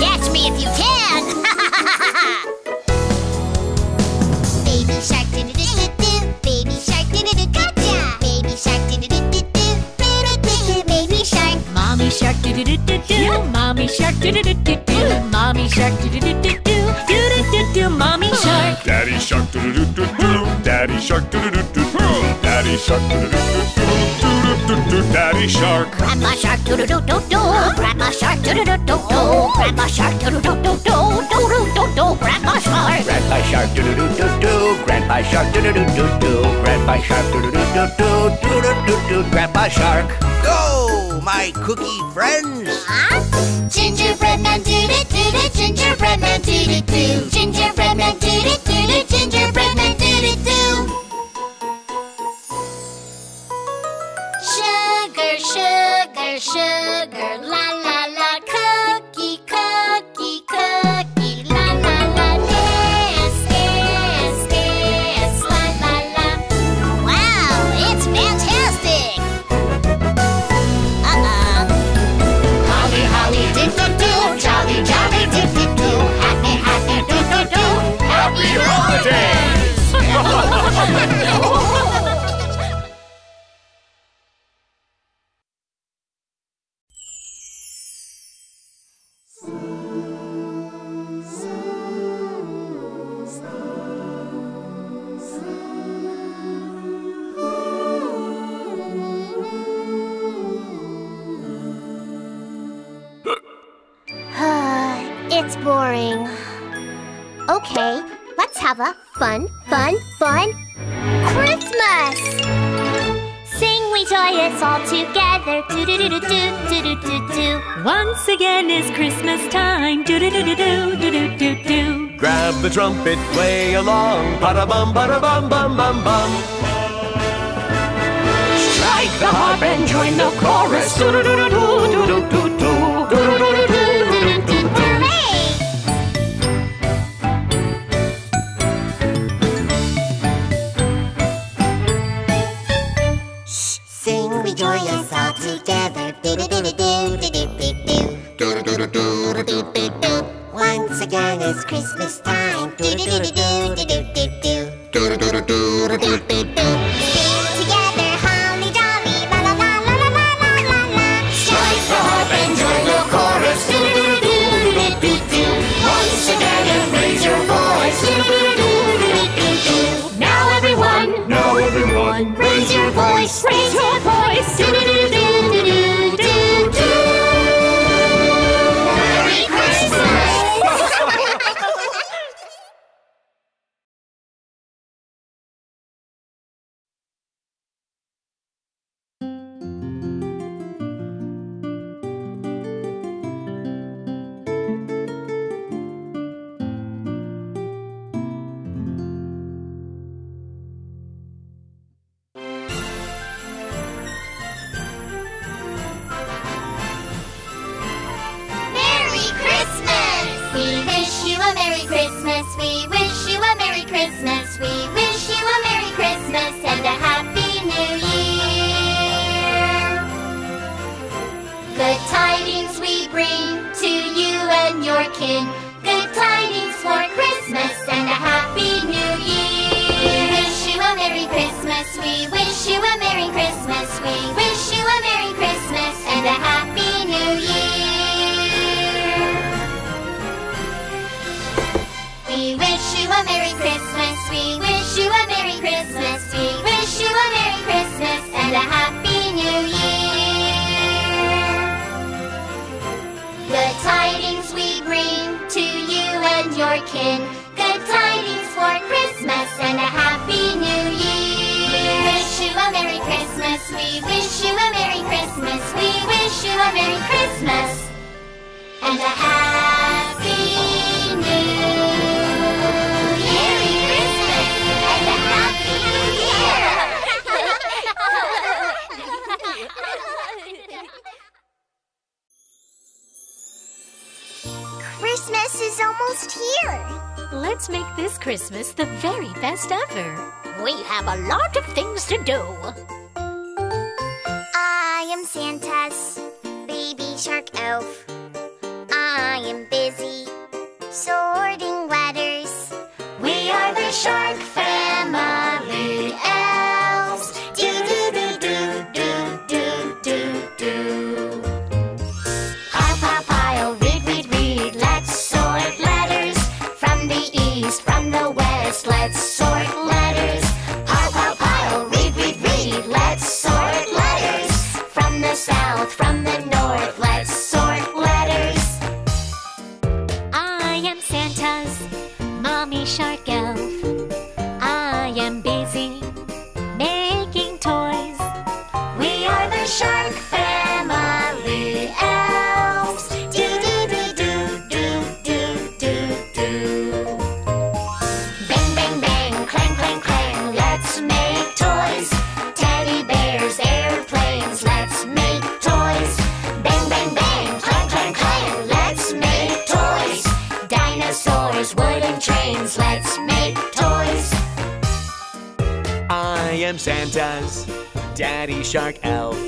Catch me if you can! Baby Shark did it, Baby Shark did it, gotcha! Baby Shark did it, Baby Shark. Mommy Shark did it, Mommy Shark did it, Mommy Shark did it, Mommy Shark. Daddy Shark, Daddy Shark, Daddy Shark, Daddy Shark, Grandma Shark, Grandma Shark, Grandma Shark, Grandpa Shark, Grandpa Shark, Grandpa Shark, Grandpa Shark, Grandpa Shark. Go, my cookie friends! Gingerbread man did it, gingerbread man did it too. Gingerbread man did it, gingerbread man did it too. Sugar, sugar, sugar, la la la, cookie, cookie, cookie, la la la, yes, yes, yes, la la la. Wow, it's fantastic! Holly, holly, doo-doo-doo, jolly, jolly, doo-doo-doo, happy, happy, doo-doo-doo, happy holidays! It's boring. Okay, let's have a fun Christmas! Sing we joyous all together. Do do do do do do do do. Once again it's Christmas time. Do do do do do do do do. Grab the trumpet, play along. Ba bum ba bum bum bum bum. Strike the harp and join the chorus. Do do do do do do do do do. Joyous all together. Do do do do do do do do. Do do do do do do do. Once again it's Christmas time. Do do do do do do do do. Do do do do do do do. Sing together, holly jolly, la la la la la la la la. Strike the harp and join the chorus. Do do do do do do. Once again and raise your voice. Do do do do do do. Now everyone, raise your voice. Raise your voice. Do, do, do, do, do, do, do. Merry Christmas! Let's sort letters. Pile, pile, pile, read, read, read. am Santa's Mommy Shark elf. I am busy making toys. We are the Shark Family Elves. Do do do do do do do do. Bang bang bang, clang clang clang. Let's make toys. Teddy bears, airplanes. Let's make toys. Bang bang bang, clang clang clang. Let's make toys. Dinosaurs, wooden trains. Let's make toys. I am Santa's Daddy Shark elf.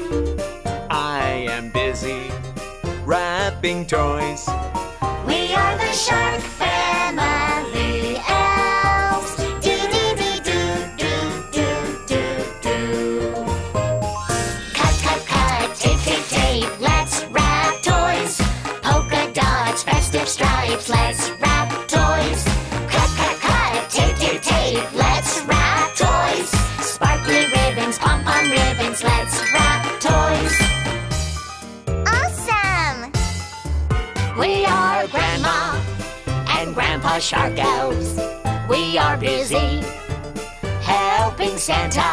I am busy wrapping toys. We are the Shark Family Elves. Do do do do do do do do. Cut cut cut, tape tape tape. Let's wrap toys. Polka dots, festive stripes. Let's wrap toys. Cut cut cut, tape tape tape. Let's wrap toys. Sparkly ribbons, pom pom ribbons, let's wrap toys. Awesome! We are Grandma and Grandpa Shark elves. We are busy helping Santa.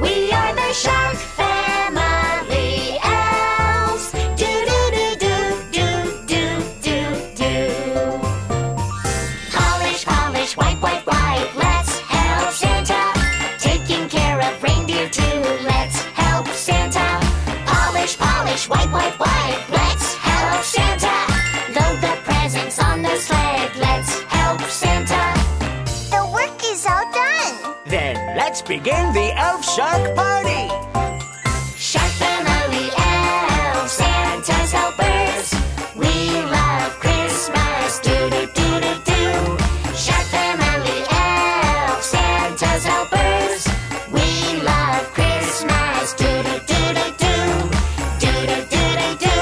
We are the Shark Family Elves. Do do do do do do do do. Polish, polish, wipe, wipe, wipe. Let's help Santa. Taking care of reindeer too. Let's help Santa. Polish, polish, wipe, wipe, wipe. Let's help Santa. Load the presents on the sled. Let's help Santa. The work is all done. Then let's begin the Elf Shark Party! Shark Family Elves, Santa's helpers. We love Christmas. Do do do do do. Shark Family Elves, Santa's helpers. We love Christmas. Do do do do do. Do do do do do.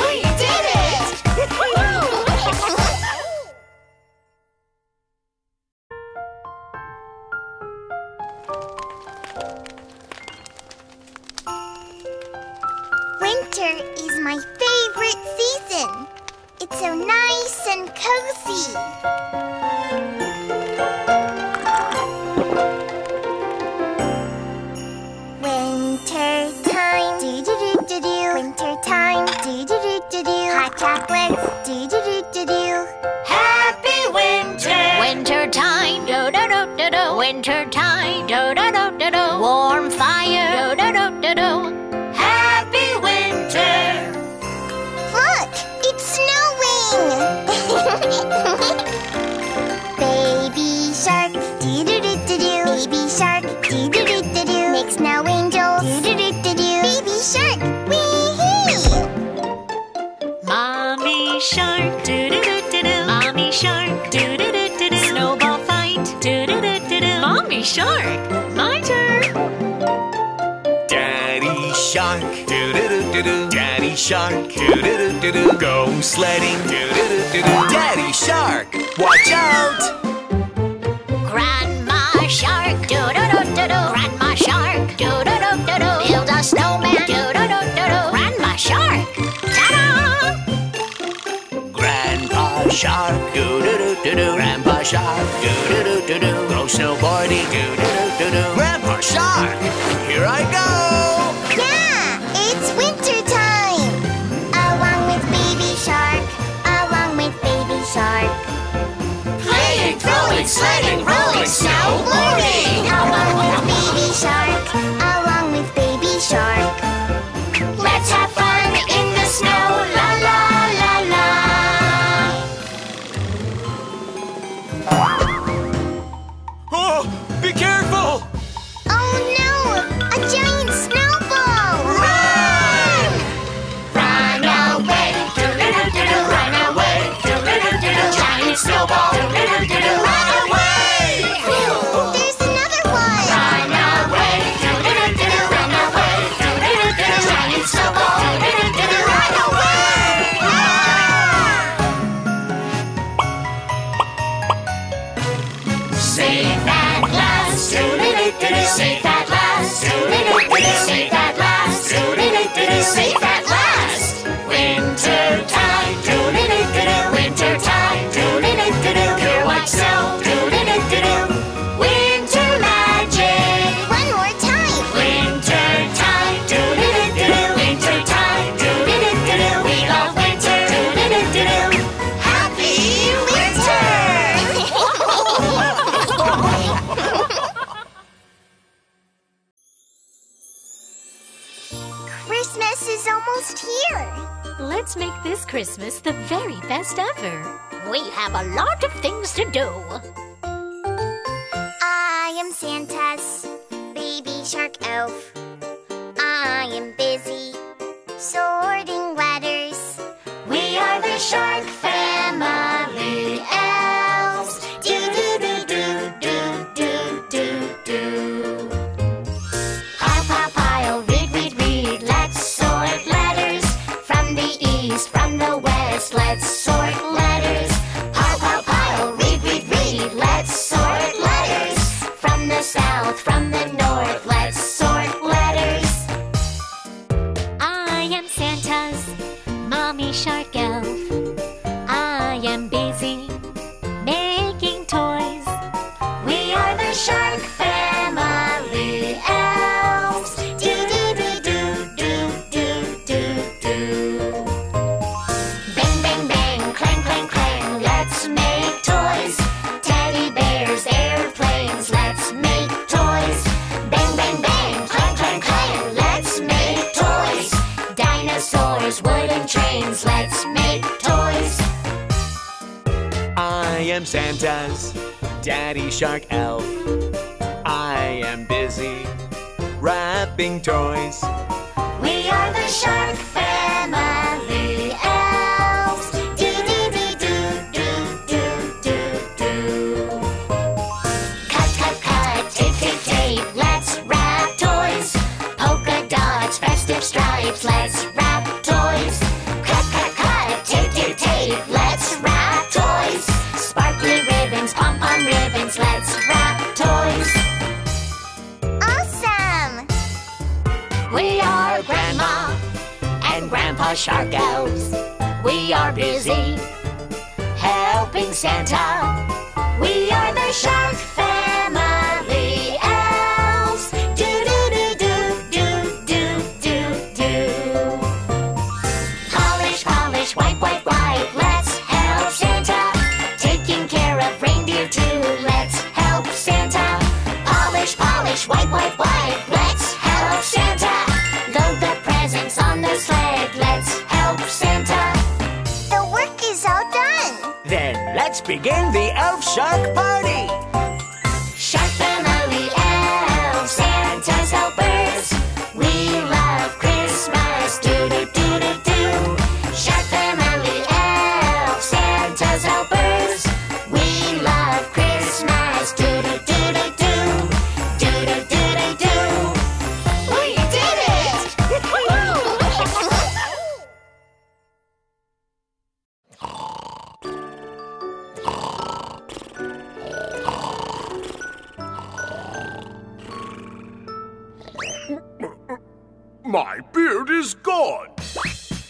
We did it! Winter is my favorite season. It's so nice and cozy. Winter time, do do do do do. Winter time, do do do do do. Hot chocolates, do do do do do. Happy winter! Winter time, do do do do do. Winter time, do do do do do. Warm fire, do do do do do. Happy winter! Look, it's snowing. Baby shark, do do do do do. Baby shark, do do do do do. Make snow angels, do do do do do. Baby shark, wee-hee. Mommy Shark, do do do do do. Mommy Shark, do do do do do. Snowball fight, do do do do do. Mommy Shark, my turn. Daddy Shark, do do do do do. Daddy Shark, do do do do do. Go sledding, do do do do do. Daddy Shark, watch out! Grandma Shark, do do do do do. Grandma Shark, do do do do do. Build a snowman, do do do do do. Grandma Shark, ta-da! Grandpa Shark, do do do do do. Grandpa Shark, do do do do do. Go snowboarding, do do do do do. Grandpa Shark, here I go! Yeah, it's winter time. Along with Baby Shark, along with Baby Shark. Playing, throwing, sledding, rolling, snowboarding. Along with Baby Shark, along with Baby Shark. Let's have fun in the snow, la la la la. Oh, be careful! Oh no, a giant snowball! Run! Run away, do-do-do-do-do. Run away, do-do-do-do-do. Giant snowball, do-do-do-do. Run away! There's another one! Run away, do-do-do-do-do. Run away, do-do-do-do-do. Giant snowball, do-do-do-do. Run away! Safe at last, do-do-do-do-do. Safe at last, do-do-do-do-do. Safe at last, do-do-do-do-do. Safe at last. Winter time, do-do-do-do-do. Winter time. this Christmas the very best ever. We have a lot of things to do. I am Santa's baby shark elf. I am busy sorting letters. We are the shark family elves. Do do do do do do do do. Pile pile pile, read read read. Let's sort letters from the east, from the west. Let's sort letters. Pile pile pile, read read read. Let's sort letters from the south, from the north. Let's sort letters. Mommy Shark Elf, I am busy making toys. We are the Shark Family Elves. Do do do do do do do do. Bang bang bang, clang clang clang. Let's make toys. Teddy bears, airplanes. Let's make toys. Bang bang bang, clang clang clang. Let's make toys. Dinosaurs, wooden trains, let's make toys. I am Santa's Daddy Shark Elf. I am busy wrapping toys. We are the Shark Family Elves. Do do do do do do do do. Cut cut cut, tape tape tape. Let's wrap toys. Polka dots, festive stripes. Let's wrap toys. Let's wrap toys. Sparkly ribbons, pom-pom ribbons. Let's wrap toys. Awesome! We are Grandma and Grandpa Shark Elves. We are busy helping Santa. We are the Shark Family Elves. Do-do-do-do-do-do-do. Polish, polish, wipe, wipe, wipe. Let's help Santa. Taking care of reindeer too. Let's help Santa. Polish, polish, wipe, wipe, wipe. Let's help Santa. Load the presents on the sled. Let's help Santa. The work is all done. Then let's begin the Elf Shark Party. Shark Family Elves, Santa's helpers. We love Christmas. Do do do do do. Shark Family Elves, Santa's helpers. We love Christmas. Do do do do do. Do do do do do. We did it! My beard is gone.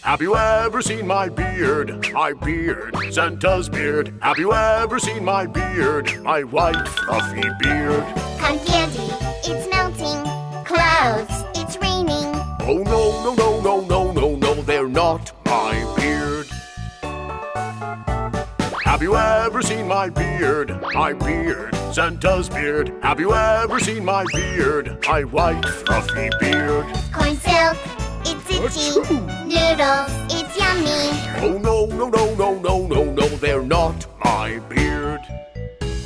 Have you ever seen my beard? My beard, Santa's beard. Have you ever seen my beard? My white fluffy beard. Cotton candy, it's melting. Clouds, it's raining. Oh no, no, no, no, no, no, no, they're not my beard. Have you ever seen my beard? My beard, Santa's beard. Have you ever seen my beard? My white fluffy beard. Corn silk, it's itchy. Achoo. Noodles, it's yummy. Oh no, no, no, no, no, no, no, they're not my beard.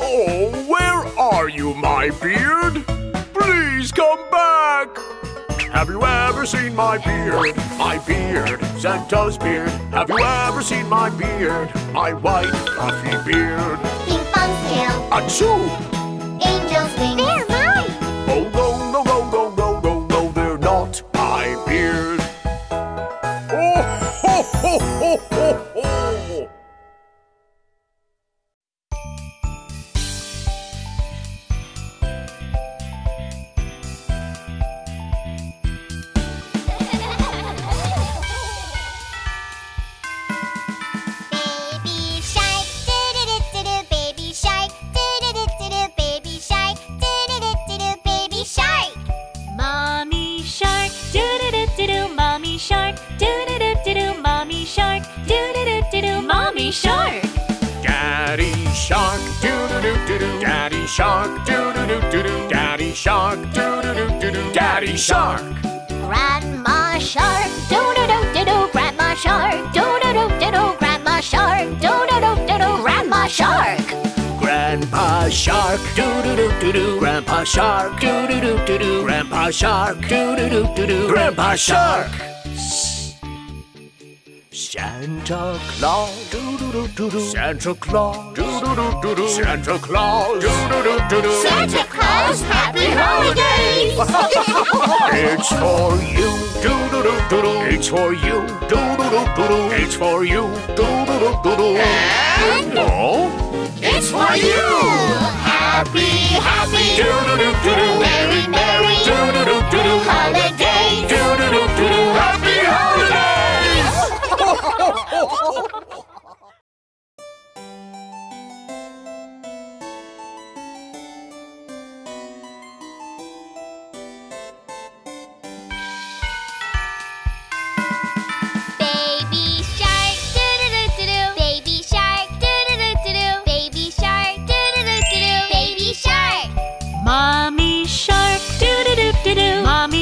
Oh, where are you, my beard? Please come back! Have you ever seen my beard? My beard, Santa's beard. Have you ever seen my beard? My white fluffy beard. Pinkfong's tail, Achoo! Angel's wings. They're mine! Oh no, no, no, no, no, no, no, they're not my beard. Oh ho ho ho ho ho! Baby shark, do-do-do-do-do, baby shark, do-do-do-do-do, baby shark, do-do-do-do-do, baby shark. Mommy shark, do-do-do-do-do, mommy shark, do-do-do-do-do, mommy shark, do-do-do-do-do, mommy shark. Daddy shark, do-do-do-do-do, daddy shark, do-do-do-do-do, daddy shark, do-do-do-do-do, daddy shark. Grandma shark, do-do-do-do-do, grandma shark, do-do-do-do-do, Shark, doo doo doo doo doo. Grandpa Shark, doo doo doo doo doo. Grandpa Shark, doo doo doo doo doo. Grandpa Shark. Santa Claus, doo doo doo doo doo. Santa Claus, doo doo doo doo doo. Santa Claus, doo doo doo doo doo. Santa Claus, happy holidays! It's for you, doo doo doo doo doo. It's for you, doo doo doo doo doo. It's for you, doo doo doo doo doo. And oh, it's for you. Happy, happy, doo doo doo doo doo. Merry, merry, doo doo doo doo doo. Holidays, doo doo doo doo doo. Happy holidays.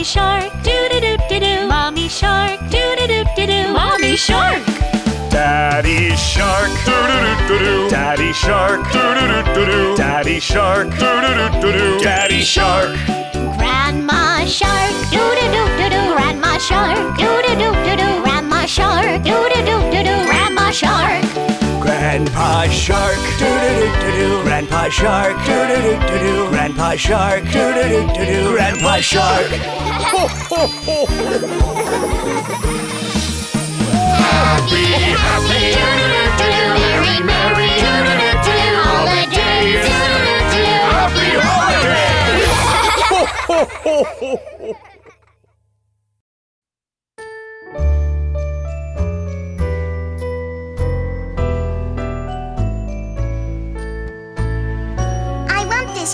Shark, doo doo doo doo doo. Mommy Shark, doo doo doo doo doo. Mommy Shark. Daddy Shark, doo doo doo doo. Daddy Shark, doo doo doo doo. Daddy Shark, doo doo doo doo. Daddy Shark. Grandma Shark, doo doo doo doo. Grandma Shark, doo doo doo doo. Grandma Shark, doo doo doo doo. Grandma Shark. Grandpa Shark, doo doo doo doo. Grandpa Shark, doo doo doo doo. Grandpa Shark, doo doo doo doo. Grandpa Shark. Ho ho ho. Happy, happy, doo doo doo doo. Merry, merry, doo doo doo doo. Holidays, doo doo doo doo. Happy holidays. Ho ho ho ho.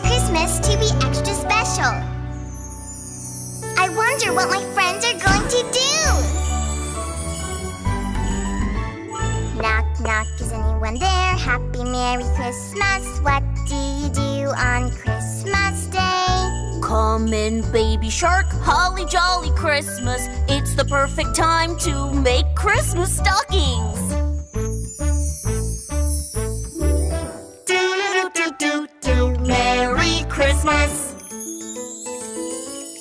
Christmas to be extra special. I wonder what my friends are going to do. Knock, knock, is anyone there? Happy Merry Christmas. What do you do on Christmas Day? Come in, Baby Shark. Holly jolly Christmas. It's the perfect time to make Christmas stockings.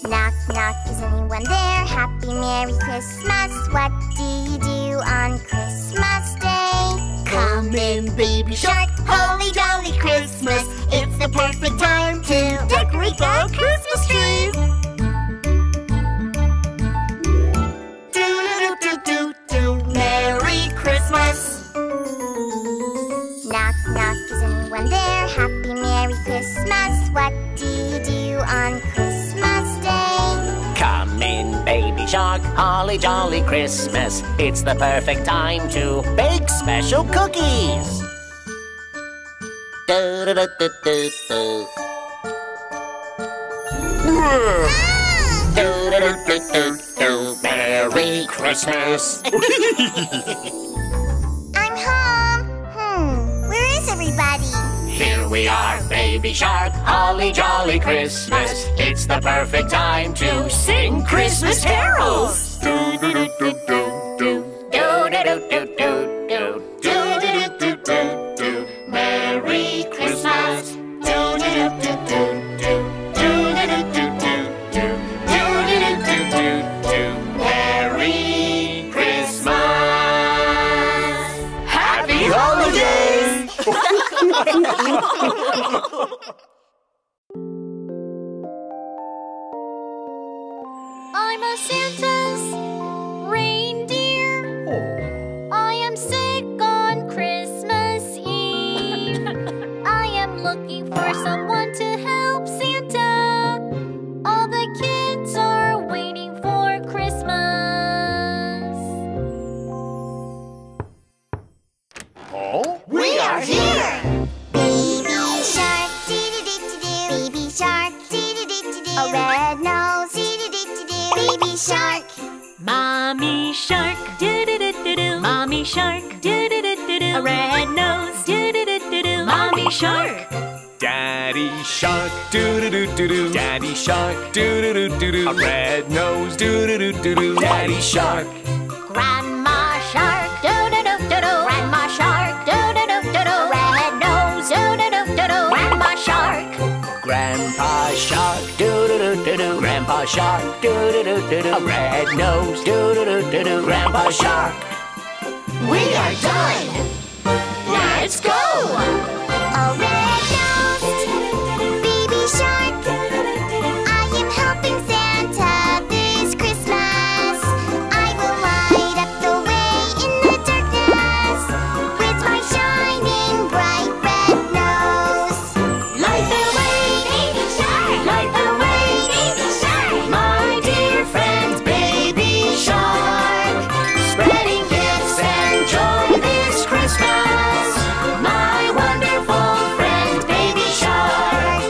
Knock, knock, is anyone there? Happy Merry Christmas. What do you do on Christmas Day? Come in, Baby Shark. Holly jolly Christmas. It's the perfect time to decorate our Christmas tree. Do-do-do-do-do-do. Merry Christmas. Knock, knock, is anyone there? Happy Merry Christmas. What do you do on Christmas Day? Come in, Baby Shark, holly jolly Christmas. It's the perfect time to bake special cookies. Do-do-do-do-do. Do-do-do-do-do. Merry Christmas. I'm home. Where is everybody? Here we are, Baby Shark, holly jolly Christmas. It's the perfect time to sing Christmas carols. Do do do do do do. Do do do do do. Do do do do do. Merry Christmas. Do do do do do. Do do do do do. Do do do do do. Merry Christmas. Happy holidays. I'm a Santa's reindeer. I am sick on Christmas Eve. I am looking for someone to help Santa. All the kids are waiting for Christmas. Oh, we are here! A red nose, Baby Shark. Mommy Shark, doo doo doo doo. Mommy Shark, doo doo doo doo. A red nose, doo doo doo doo. Mommy Shark. Daddy Shark, doo doo doo doo doo. Daddy Shark, doo doo doo doo doo. A red nose, doo doo doo doo doo. Daddy Shark. Grandma Shark, doo doo doo doo doo. Grandma Shark, doo doo doo doo doo. Red nose, doo doo doo doo. Grandma Shark. Grandpa Shark, do-do-do-do-do. A red nose, do-do-do-do-do. Grandpa Shark. We are done. Let's go. A red-nosed baby shark. I am helping Santa this Christmas. I will light up the way in the darkness with my shining bright red nose. Light the way, baby shark. Light the way, baby shark. My dear friends, baby shark. Spreading gifts and joy this Christmas. My wonderful friend, baby shark.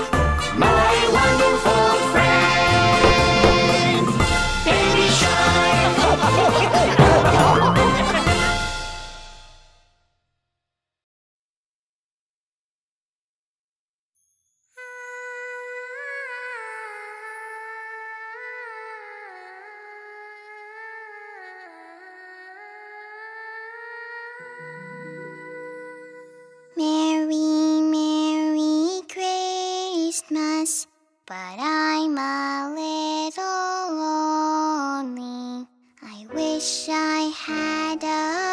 My wonderful friend, baby shark. Merry, Merry Christmas, but I'm a little lonely. I wish I had a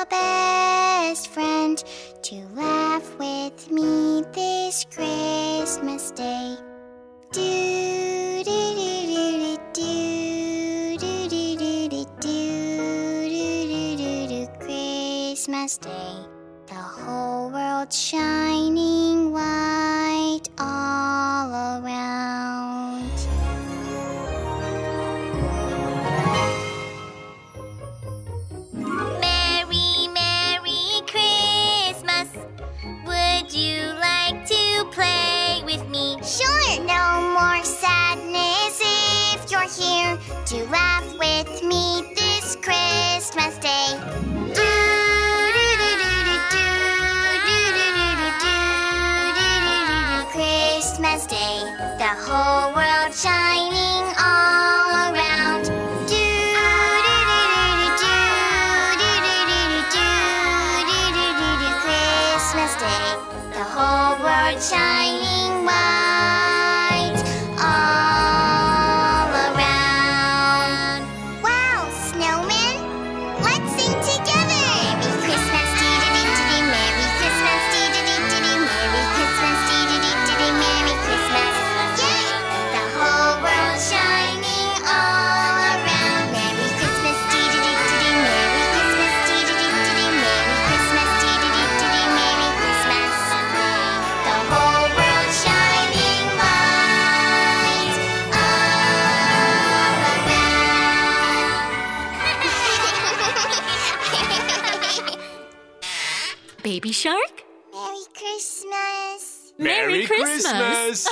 best friend to laugh with me this Christmas day. Do do do do do do do do do do do do Christmas day. The whole world shining white all around. Merry, Merry Christmas. Would you like to play with me? Sure, no more sadness if you're here to laugh with me this Christmas day. Day, the whole world shining all around. Do do do Christmas Day, the whole world shining white all around. Wow, snowman! Let's sing together. Merry Christmas, dee dee dee dee. Merry Christmas, dee dee dee dee. Merry Christmas, dee dee dee dee. Merry Christmas. Baby Shark? Merry Christmas! Merry Christmas!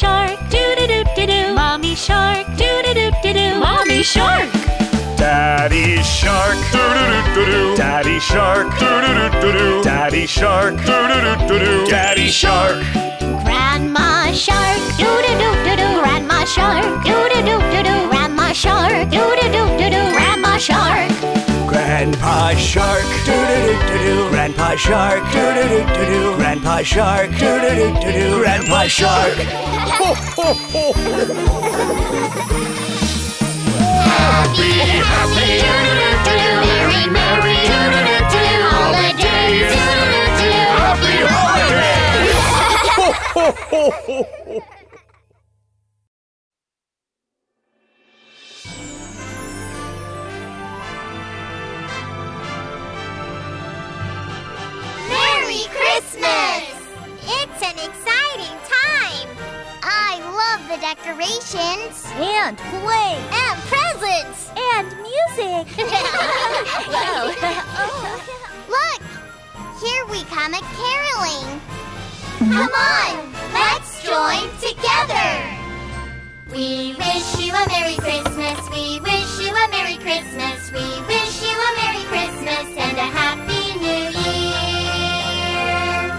Shark, do-do-do-do-do. Mommy Shark, do-do-do-do-do. Mommy Shark. Daddy Shark, do-do-do-do-do. Daddy Shark, do-do-do-do-do. Daddy Shark, do-do-do-do-do. Daddy Shark. Grandma Shark, do-do-do-do-do. Grandma Shark, do-do-do-do-do. Grandma Shark, do-do-do-do-do. Grandma Shark. Grandpa Shark, do-do-do-do-do. Grandpa Shark, do-do-do-do-do. Grandpa Shark, do-do-do-do-do. Grandpa Shark. Ho, ho, ho. Happy, happy, do-do-do-do-do. Merry, merry, do-do-do-do-do. All the days, do-do-do-do-do. Happy holidays. Ho, ho, ho, ho, ho. It's an exciting time! I love the decorations! And play! And presents! And music! Oh. Look! Here we come at caroling! Come on, let's join together. We wish you a Merry Christmas. We wish you a Merry Christmas. We wish you a Merry Christmas and a Happy New Year.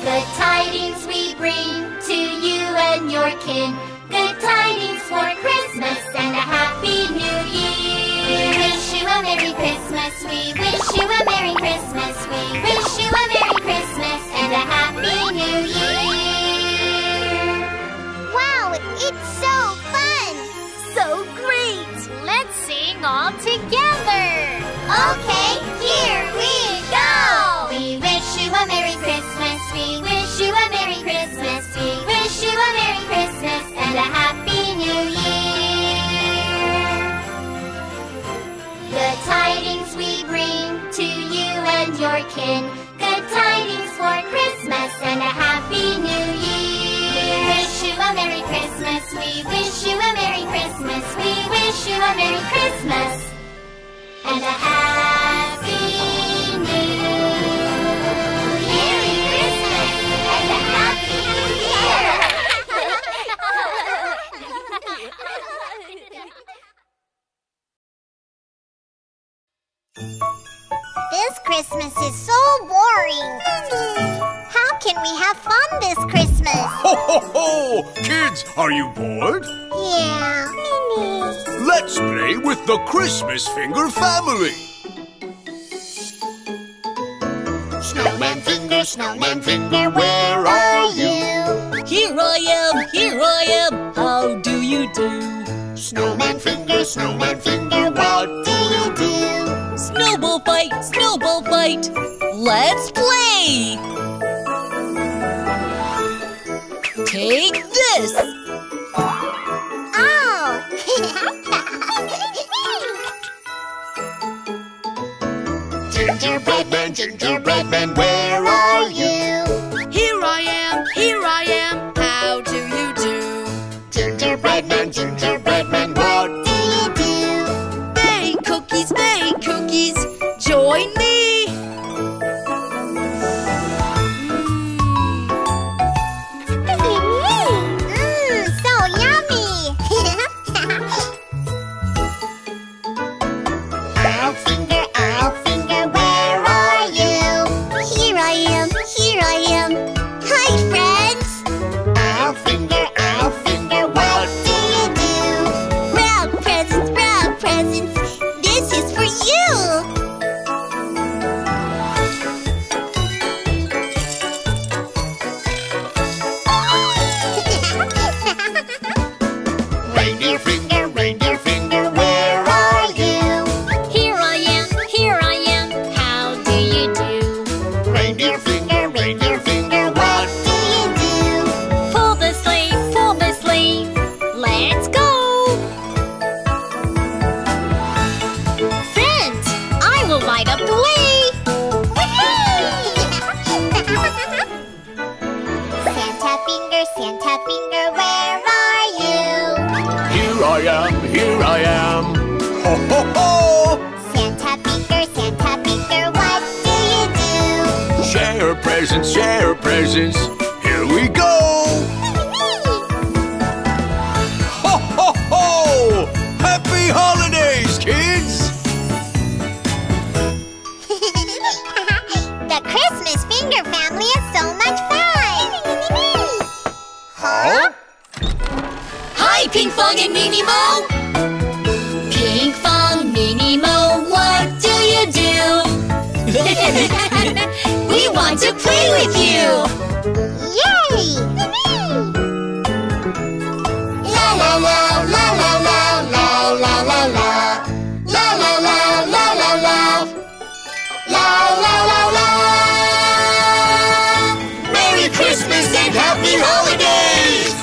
Good tidings we bring to you and your kin. Good tidings for Christmas and a Happy New Year. We wish you a Merry Christmas. We wish you a Merry Christmas. We wish you a Merry Christmas and a Happy New Year. Wow, it's so fun! So great! Let's sing all together! Okay, here we go! We wish you a Merry Christmas. We wish you a Merry Christmas. We wish you a Merry Christmas and a Happy New Year. Good tidings we bring to you and your kin. Good tidings for Christmas and a Happy New Year. We wish you a Merry Christmas. We wish you a Merry Christmas. We wish you a Merry Christmas and a Happy New Year. Merry Christmas and a Happy New Year. This Christmas is so boring. How can we have fun this Christmas? Ho, ho, ho! Kids, are you bored? Yeah. Let's play with the Christmas Finger family. Snowman Finger, Snowman Finger, where are you? Here I am, here I am, how do you do? Snowman Finger, Snowman Finger, what do you do? Snowball fight, let's play! Take this! Oh! Gingerbread man, where are you? Here I am, how do you do? Gingerbread man, what do you do? Bake cookies, join me! So yummy! Owl finger, where are you? Here I am, hi friends! Owl finger, what do you do? Round presents, this is for you! Share presents, here we go! Ho, ho, ho! Happy holidays, kids! The Christmas Finger family is so much fun! Huh? Hi, Pinkfong and Minimo! Pinkfong, Minimo, what do you do? We want to play with you! Yay! La la la la la la la la la la la la la la la la la la la la. Merry Christmas and Happy Holidays!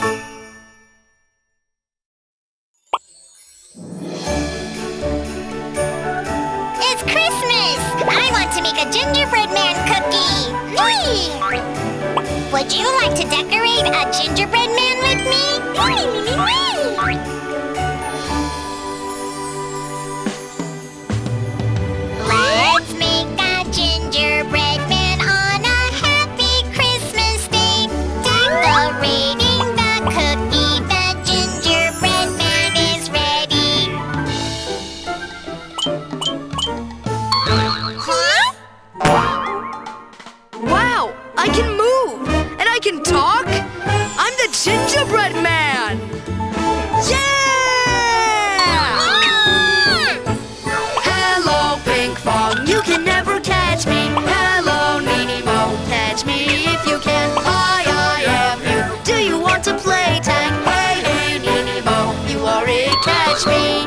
It's Christmas! I want to make a gingerbread man cookie! Would you like to decorate a gingerbread man with me? Let's make a gingerbread man on a happy Christmas. Huh? Wow, I can move and I can talk. I'm the gingerbread man. Yeah! Hello, Pinkfong, you can never catch me. Hello, Nemo, catch me if you can. I am you. Do you want to play tag? Hey, Nemo, you are it. Catch me.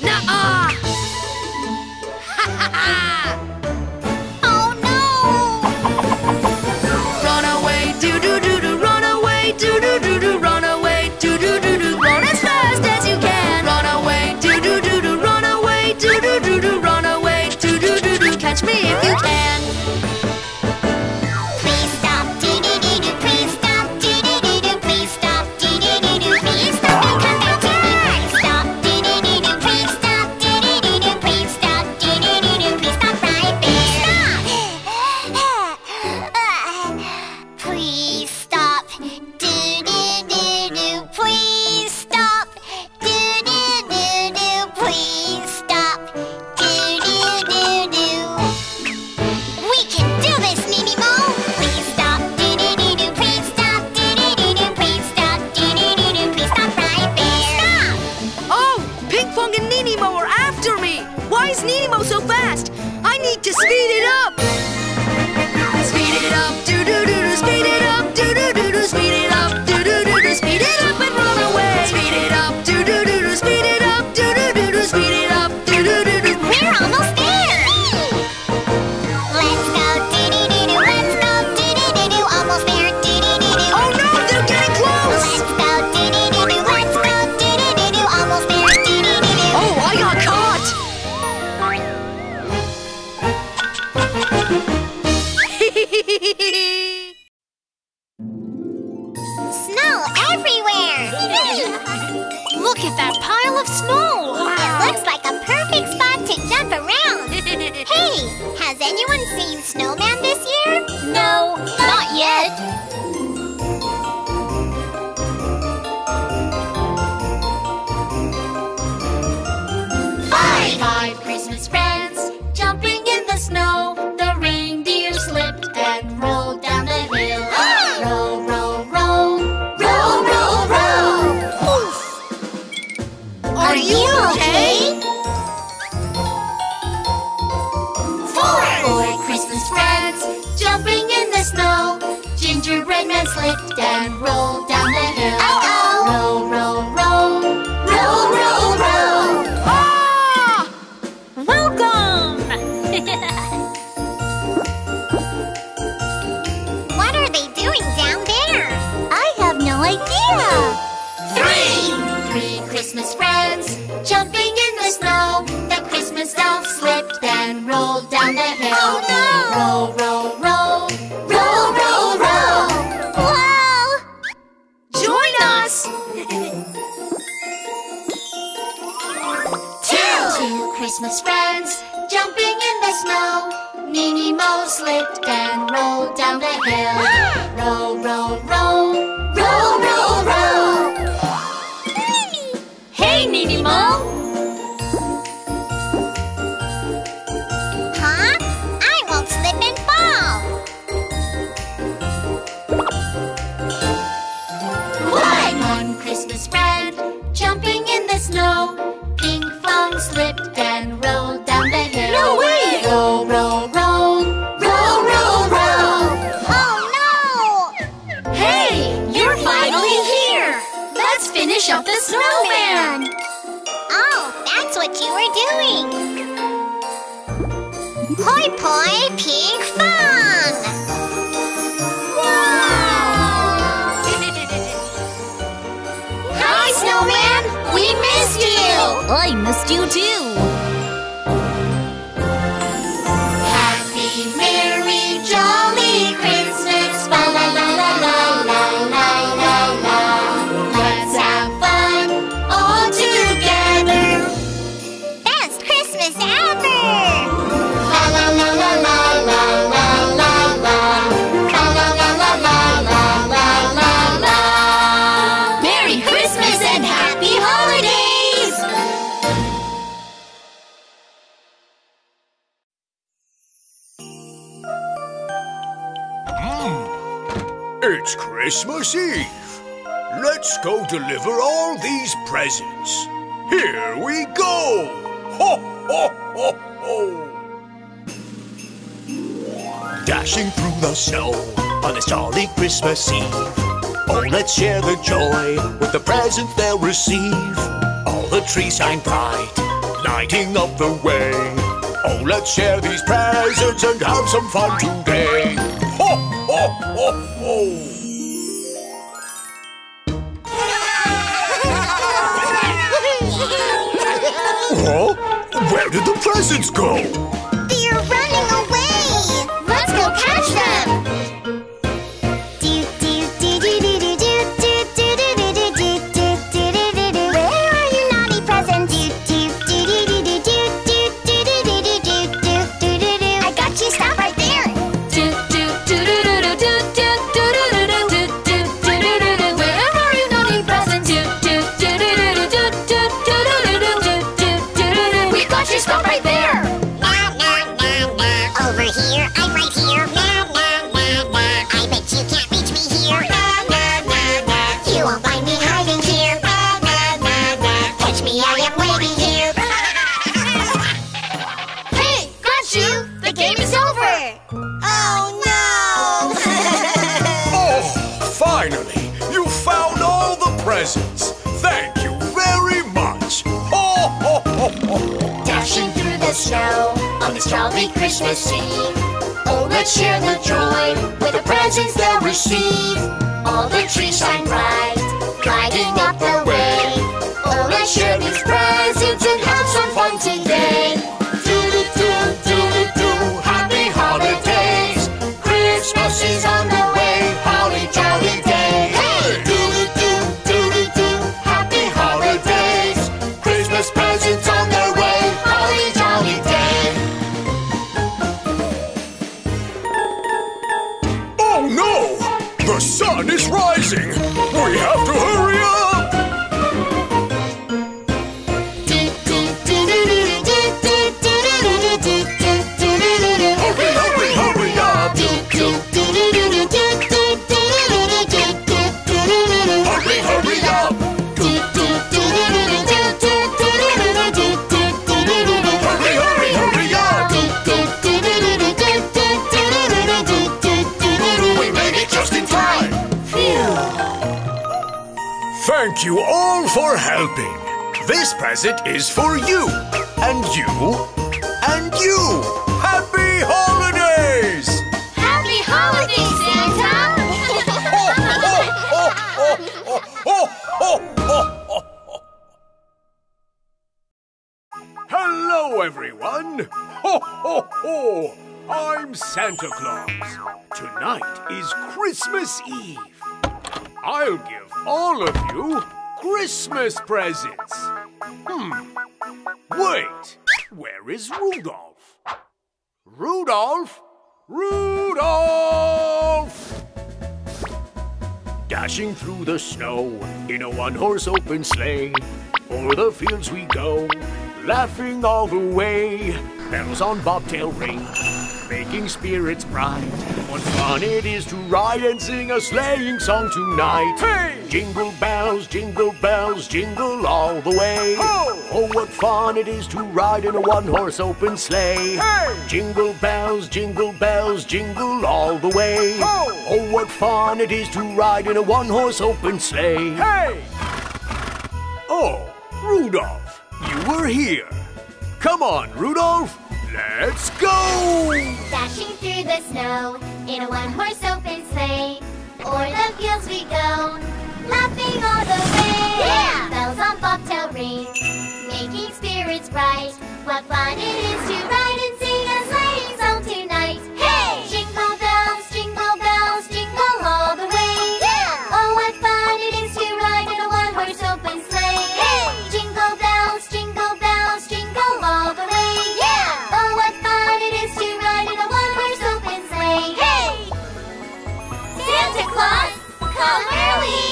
Nuh-uh. It's Christmas Eve. Let's go deliver all these presents. Here we go! Ho, ho, ho, ho! Dashing through the snow on this jolly Christmas Eve. Oh, let's share the joy with the presents they'll receive. All the trees shine bright, lighting up the way. Oh, let's share these presents and have some fun today. Ho, ho, ho, ho! Huh? Where did the presents go? They're running away! Let's go catch them! Where are you naughty presents? I got you, stop right there! Where are you naughty presents? Stop right there! Nah, nah, nah, nah. Over here, I'm right here. Nah, nah, nah, nah. I bet you can't reach me here. Nah, nah, nah, nah. You won't find me hiding here. Nah, nah, nah, nah. Catch me, I am waiting here. Hey, got you! The game is over! Oh, no! Oh, finally! You found all the presents! Thank you very much! Ho, ho, ho, ho! Dashing through the snow on this jolly Christmas Eve. Oh, let's share the joy with the presents they'll receive. All the trees shine bright, lighting up the way. Oh, let's share these presents and have some fun today. Do-do-do, do-do-do, happy holidays. Christmas is on the way, holly jolly day. Hey! Do-do-do, do-do-do, happy holidays. Christmas presents on the way. The sun is rising! We have to hurry up! Hurry, hurry, hurry up! Hurry, hurry up! Hurry, hurry, hurry up! We made it just in time! Thank you all for helping. This present is for you, and you, and you. Happy holidays! Happy holidays, Santa! Hello, everyone. Ho, ho, ho! I'm Santa Claus. Tonight is Christmas Eve. I'll give all of you Christmas presents. Wait, where is Rudolph? Rudolph? Rudolph! Dashing through the snow in a one-horse open sleigh. O'er the fields we go, laughing all the way. Bells on bobtail ring, making spirits bright. What fun it is to ride and sing a sleighing song tonight. Hey! Jingle bells, jingle all the way. Ho! Oh, what fun it is to ride in a one-horse open sleigh. Hey! Jingle bells, jingle all the way. Ho! Oh, what fun it is to ride in a one-horse open sleigh. Hey! Oh, Rudolph, you were here. Come on, Rudolph. Let's go! Dashing through the snow in a one-horse open sleigh. O'er the fields we go, laughing all the way. Yeah! Bells on bobtail ring, making spirits bright. What fun it is to ride and sing a sleighing song tonight. Hey! Jingle bells, jingle all the way. Yeah! Oh, what fun it is to ride in a one-horse open sleigh. Hey! Jingle bells, jingle all the way. Yeah! Oh, what fun it is to ride in a one-horse open sleigh. Hey! Santa Claus, come early!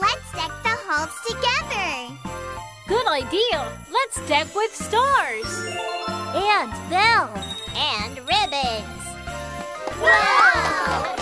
Let's deck the halls together. Good ideal. Let's deck with stars. And bells. And ribbons. Wow!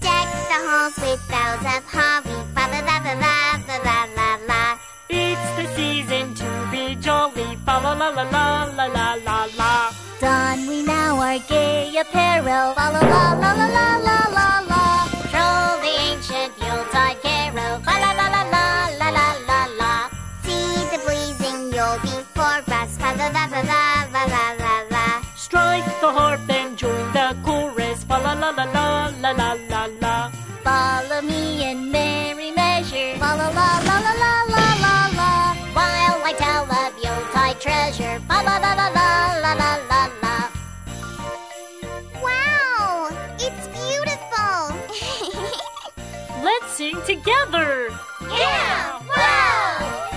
Deck the halls with bells of holly. Ba la la la la la la la. It's the season to be jolly. Ba la la la la la la la la. Don we now our gay apparel. Ba la la la la la la la la. Troll the ancient Yuletide carol. Ba la la la la la la la la. See the blazing Yule before us. Ba la la la la la la la la. Strike the harp and join the chorus. Ba la la la la la la la la. Follow me in merry measure. Ba la la la la la la la la. While I tell of Yuletide treasure. Ba la la la la la la la la. Wow! It's beautiful! Let's sing together! Yeah! Wow!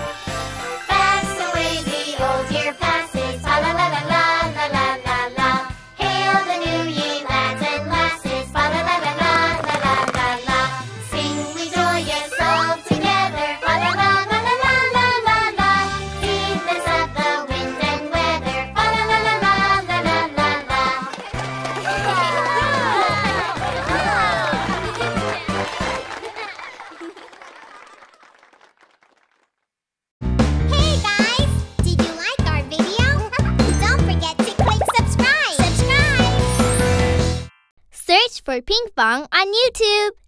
Fast away the old year passes. La la la la la la la la la. Hail the new year lads and lasses. La la la la la la la la la. Sing we joyous all together. La la la la la la la la la. Heedless of the wind and weather. La la la la la la la la la. Hey guys! Did you like our video? Don't forget to click subscribe! Search for Pinkfong on YouTube!